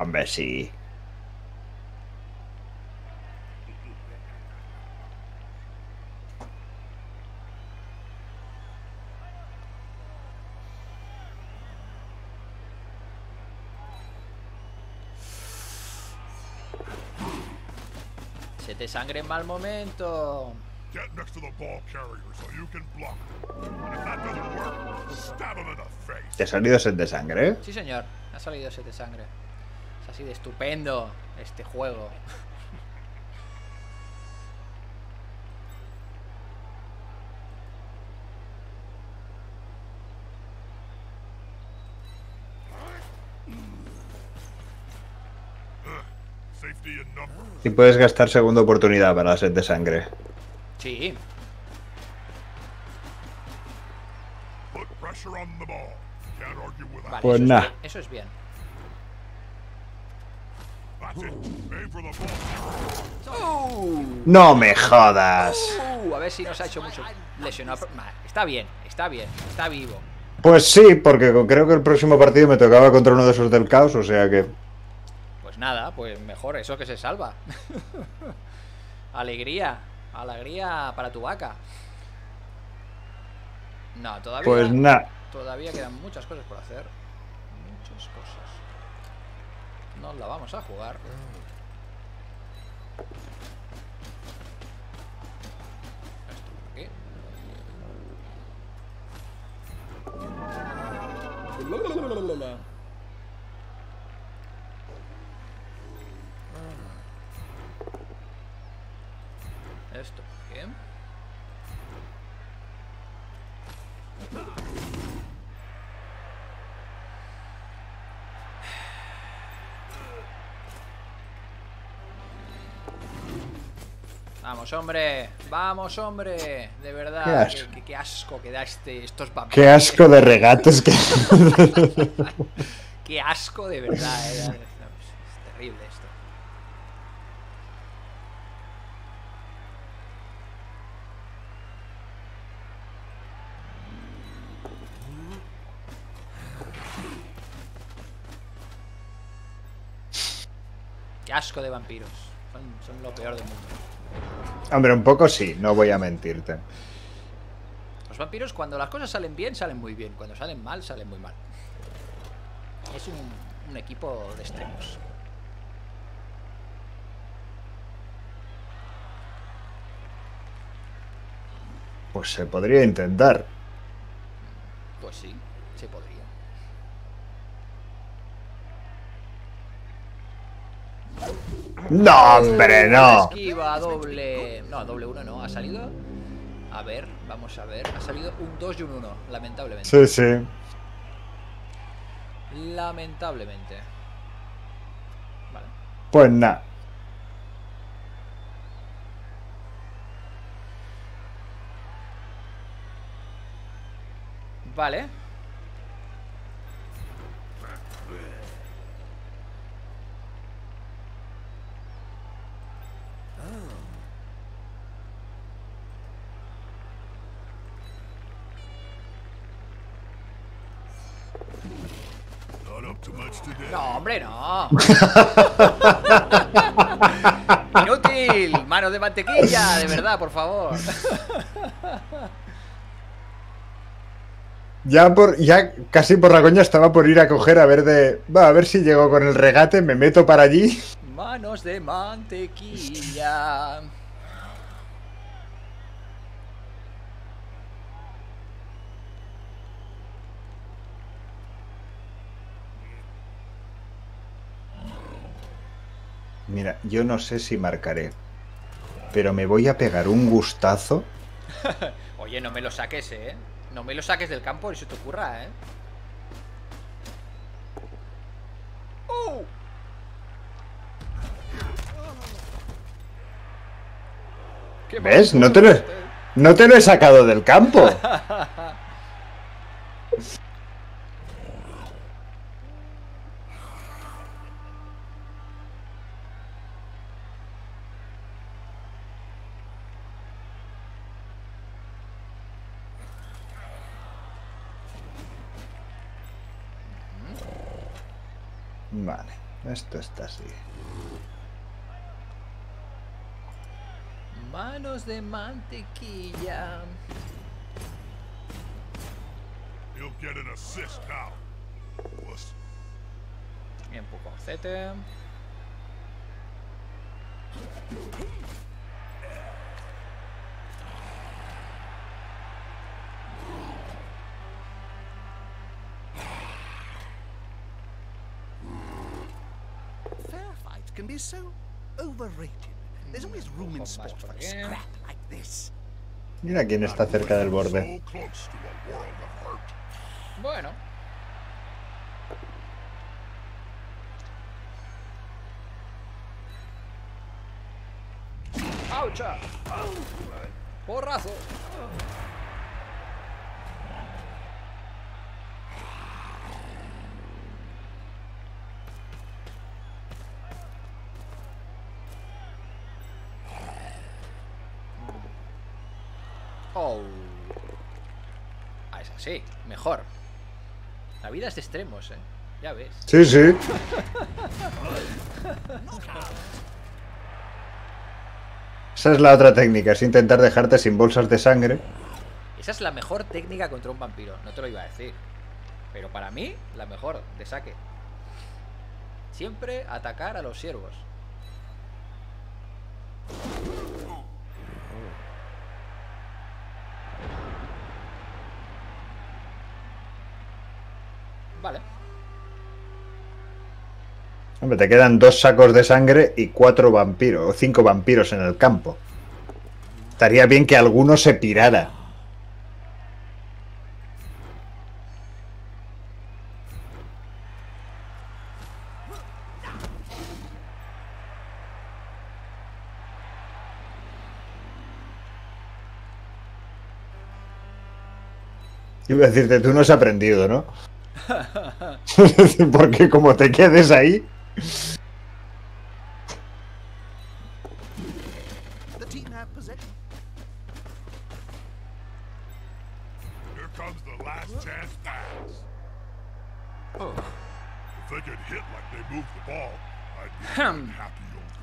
Hombre, sí. Se te sangre en mal momento. Get next to the ball carrier so you can block them. And if that doesn't work, stab him in the face. ¿Te ha salido sed de sangre? Sí, señor. Ha salido sed de sangre. Es así de estupendo este juego. Y puedes gastar segunda oportunidad para la sed de sangre. Sí. Vale, pues nada. Eso es bien. No me jodas. A ver si nos ha hecho mucho lesionado. Está bien, está vivo. Pues sí, porque creo que el próximo partido me tocaba contra uno de esos del caos, o sea que... Pues nada, pues mejor eso que se salva. Alegría. Alegría para tu vaca. No, todavía. Pues nada. Todavía quedan muchas cosas por hacer. Muchas cosas. Nos la vamos a jugar. Esto por aquí. Esto, ¿qué? Vamos, hombre. Vamos, hombre. De verdad. Qué asco que da estos vampiros. Qué asco de regates que... Qué asco de verdad, eh. Es terrible esto. Asco de vampiros. Son lo peor del mundo. Hombre, un poco sí, no voy a mentirte. Los vampiros, cuando las cosas salen bien, salen muy bien. Cuando salen mal, salen muy mal. Es un equipo de extremos. Pues se podría intentar. Pues sí, se podría. ¡No, hombre, no! Esquiva doble... No, doble uno no. Ha salido A ver, vamos a ver. Ha salido un 2 y un 1, lamentablemente. Sí, sí. Lamentablemente. Vale. Pues nada. Vale. No, hombre, no. Inútil. Manos de mantequilla, de verdad, por favor. Ya casi por la coña estaba por ir a coger a ver de... Va, a ver si llego con el regate, me meto para allí. Manos de mantequilla. Mira, yo no sé si marcaré, pero me voy a pegar un gustazo. Oye, no me lo saques, ¿eh? No me lo saques del campo, ni se te ocurra, ¿eh? ¡Oh! ¿Ves? No te lo he sacado del campo. Vale, esto está así. Manos de mantequilla. Empujocete. Can be so overrated. There's always room in sport for scrap like this. Mira quién está cerca del borde. Bueno. ¡Aucha! ¡Porrazo! Sí, mejor. La vida es de extremos, ¿eh? Ya ves. Sí, sí. Esa es la otra técnica, es intentar dejarte sin bolsas de sangre. Esa es la mejor técnica contra un vampiro, no te lo iba a decir. Pero para mí, la mejor de saque. Siempre atacar a los ciervos. Vale. Hombre, te quedan 2 sacos de sangre y 4 vampiros, o 5 vampiros en el campo. Estaría bien que alguno se pirara. Iba a decirte, tú no has aprendido, ¿no? Porque como te quedes ahí.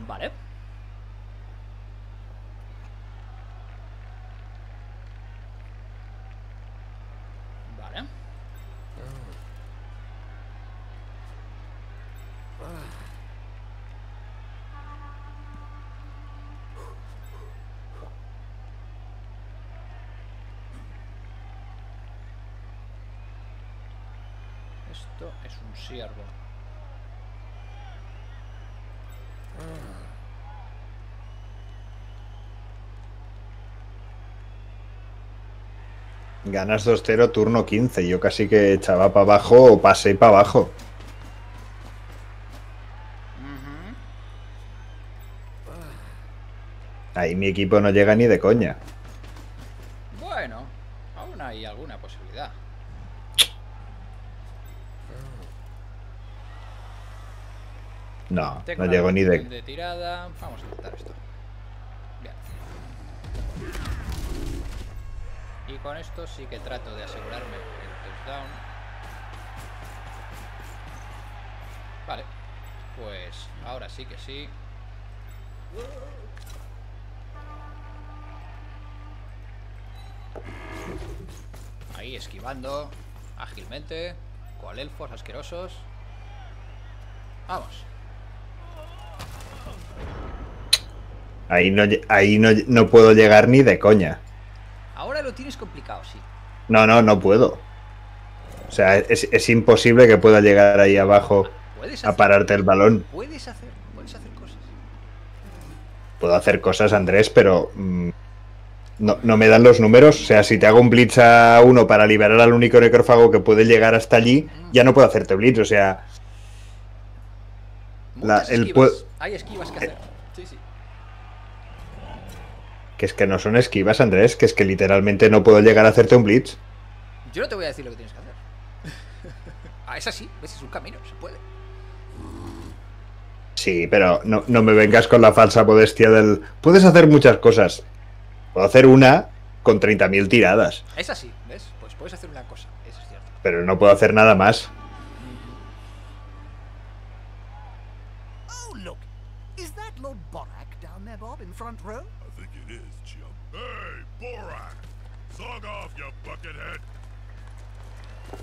Vale. Vale. Esto es un ciervo. Ganas 2-0 turno 15. Yo casi que echaba para abajo o pasé para abajo. Ahí mi equipo no llega ni de coña. Bueno, aún hay alguna posibilidad. No, no llego ni de tirada. Vamos a intentar esto. Bien. Y con esto sí que trato de asegurarme el touchdown. Vale, pues ahora sí que sí. Ahí esquivando ágilmente, cual elfos asquerosos. Vamos. Ahí no puedo llegar ni de coña. Ahora lo tienes complicado, sí. No puedo. O sea, es imposible que pueda llegar ahí abajo a pararte el balón. Puedes hacer cosas. Puedo hacer cosas, Andrés, pero no me dan los números. O sea, si te hago un blitz a uno para liberar al único necrófago que puede llegar hasta allí, ya no puedo hacerte blitz. O sea, hay esquivas que hacer. Sí. Que es que no son esquivas, Andrés. Que es que literalmente no puedo llegar a hacerte un blitz. Yo no te voy a decir lo que tienes que hacer. Es así, ves, es un camino, se puede. Sí, pero no me vengas con la falsa modestia del... Puedes hacer muchas cosas. Puedo hacer una con 30.000 tiradas. Es así, ¿ves? Pues puedes hacer una cosa, eso es cierto. Pero no puedo hacer nada más. Oh, look. ¿Es eso Lord Borak down there, Bob, in front row? I think it is, Chum. Hey, Borak! Sog off, you buckethead.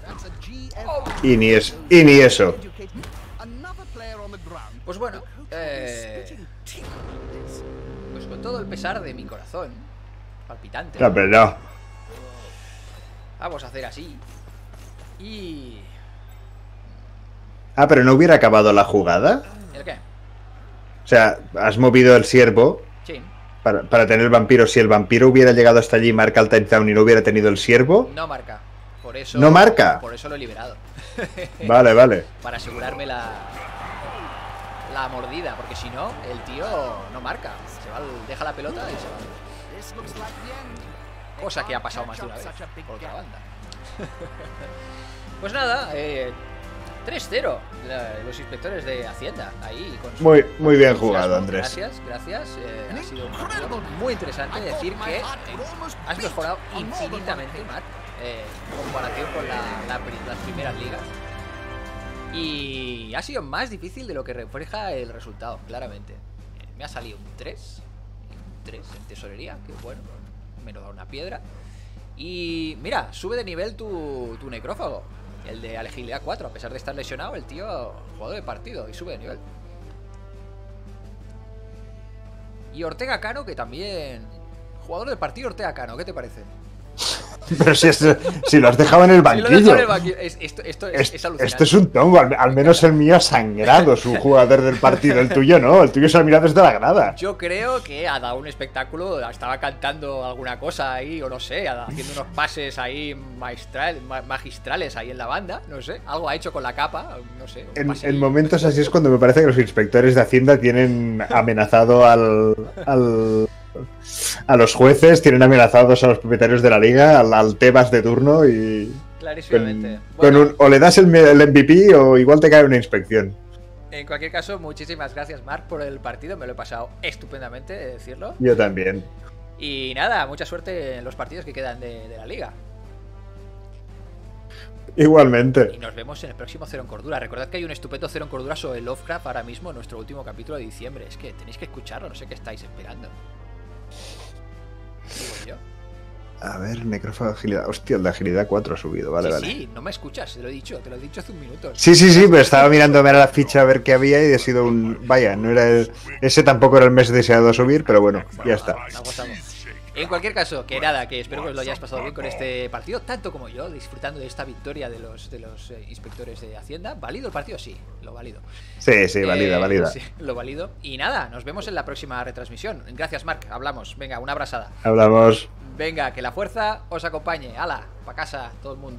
That's a GF. Y ni eso. Pues bueno, pues con todo el pesar de mi corazón palpitante. No, pero no. Vamos a hacer así. Y... Ah, pero no hubiera acabado la jugada. ¿El qué? O sea, has movido el ciervo. Sí. Para tener el vampiro. Si el vampiro hubiera llegado hasta allí, marca el touchdown y no hubiera tenido el ciervo. No marca. Por eso, no marca. Por eso lo he liberado. Vale, vale. Para asegurarme la mordida, porque si no, el tío no marca. Se va, deja la pelota y se va. Cosa que ha pasado más de una vez por otra banda. Pues nada, 3-0. Los inspectores de Hacienda ahí con su... Muy bien jugado, Andrés. Gracias. Ha sido muy interesante decir que has mejorado infinitamente, Mark, en comparación con las primeras ligas. Y ha sido más difícil de lo que refleja el resultado, claramente. Me ha salido un 3. Un 3 en tesorería, que bueno, me lo da una piedra. Y mira, sube de nivel tu necrófago. El de agilidad 4, a pesar de estar lesionado, el tío jugador de partido y sube de nivel. Y Ortega Cano, que también... Jugador de partido Ortega Cano, ¿qué te parece? Pero si lo has dejado en el banquillo. Esto es un tongo. Al menos el mío ha sangrado, su jugador del partido. El tuyo no, el tuyo se ha mirado desde la grada. Yo creo que ha dado un espectáculo. Estaba cantando alguna cosa ahí, o no sé, haciendo unos pases ahí magistrales ahí en la banda. No sé, algo ha hecho con la capa, no sé. En momentos así es cuando me parece que los inspectores de Hacienda tienen amenazado a los jueces, tienen amenazados a los propietarios de la liga, al Tebas de turno y... Clarísimamente. O le das el MVP o igual te cae una inspección. En cualquier caso, muchísimas gracias, Mark, por el partido. Me lo he pasado estupendamente, de decirlo. Yo también. Y nada, mucha suerte en los partidos que quedan de la liga. Igualmente. Y nos vemos en el próximo Cero en Cordura. Recordad que hay un estupendo Cero en Cordura sobre Lovecraft ahora mismo, en nuestro último capítulo de diciembre. Es que tenéis que escucharlo, no sé qué estáis esperando. Yo. A ver, necrófago de agilidad. Hostia, el de agilidad 4 ha subido, vale, sí, vale. Sí, no me escuchas, te lo he dicho hace un minuto. Sí, pero estaba mirándome a la ficha a ver qué había y ha sido un... Vaya, no era el... Ese tampoco era el mes deseado a subir, pero bueno, ya está. En cualquier caso, que nada, que espero que os lo hayáis pasado bien con este partido, tanto como yo, disfrutando de esta victoria de los inspectores de Hacienda. ¿Válido el partido? Sí, lo válido. Sí, válida. Sí, lo válido. Y nada, nos vemos en la próxima retransmisión. Gracias, Mark. Hablamos. Venga, una abrazada. Hablamos. Venga, que la fuerza os acompañe. Hala, pa' casa, todo el mundo.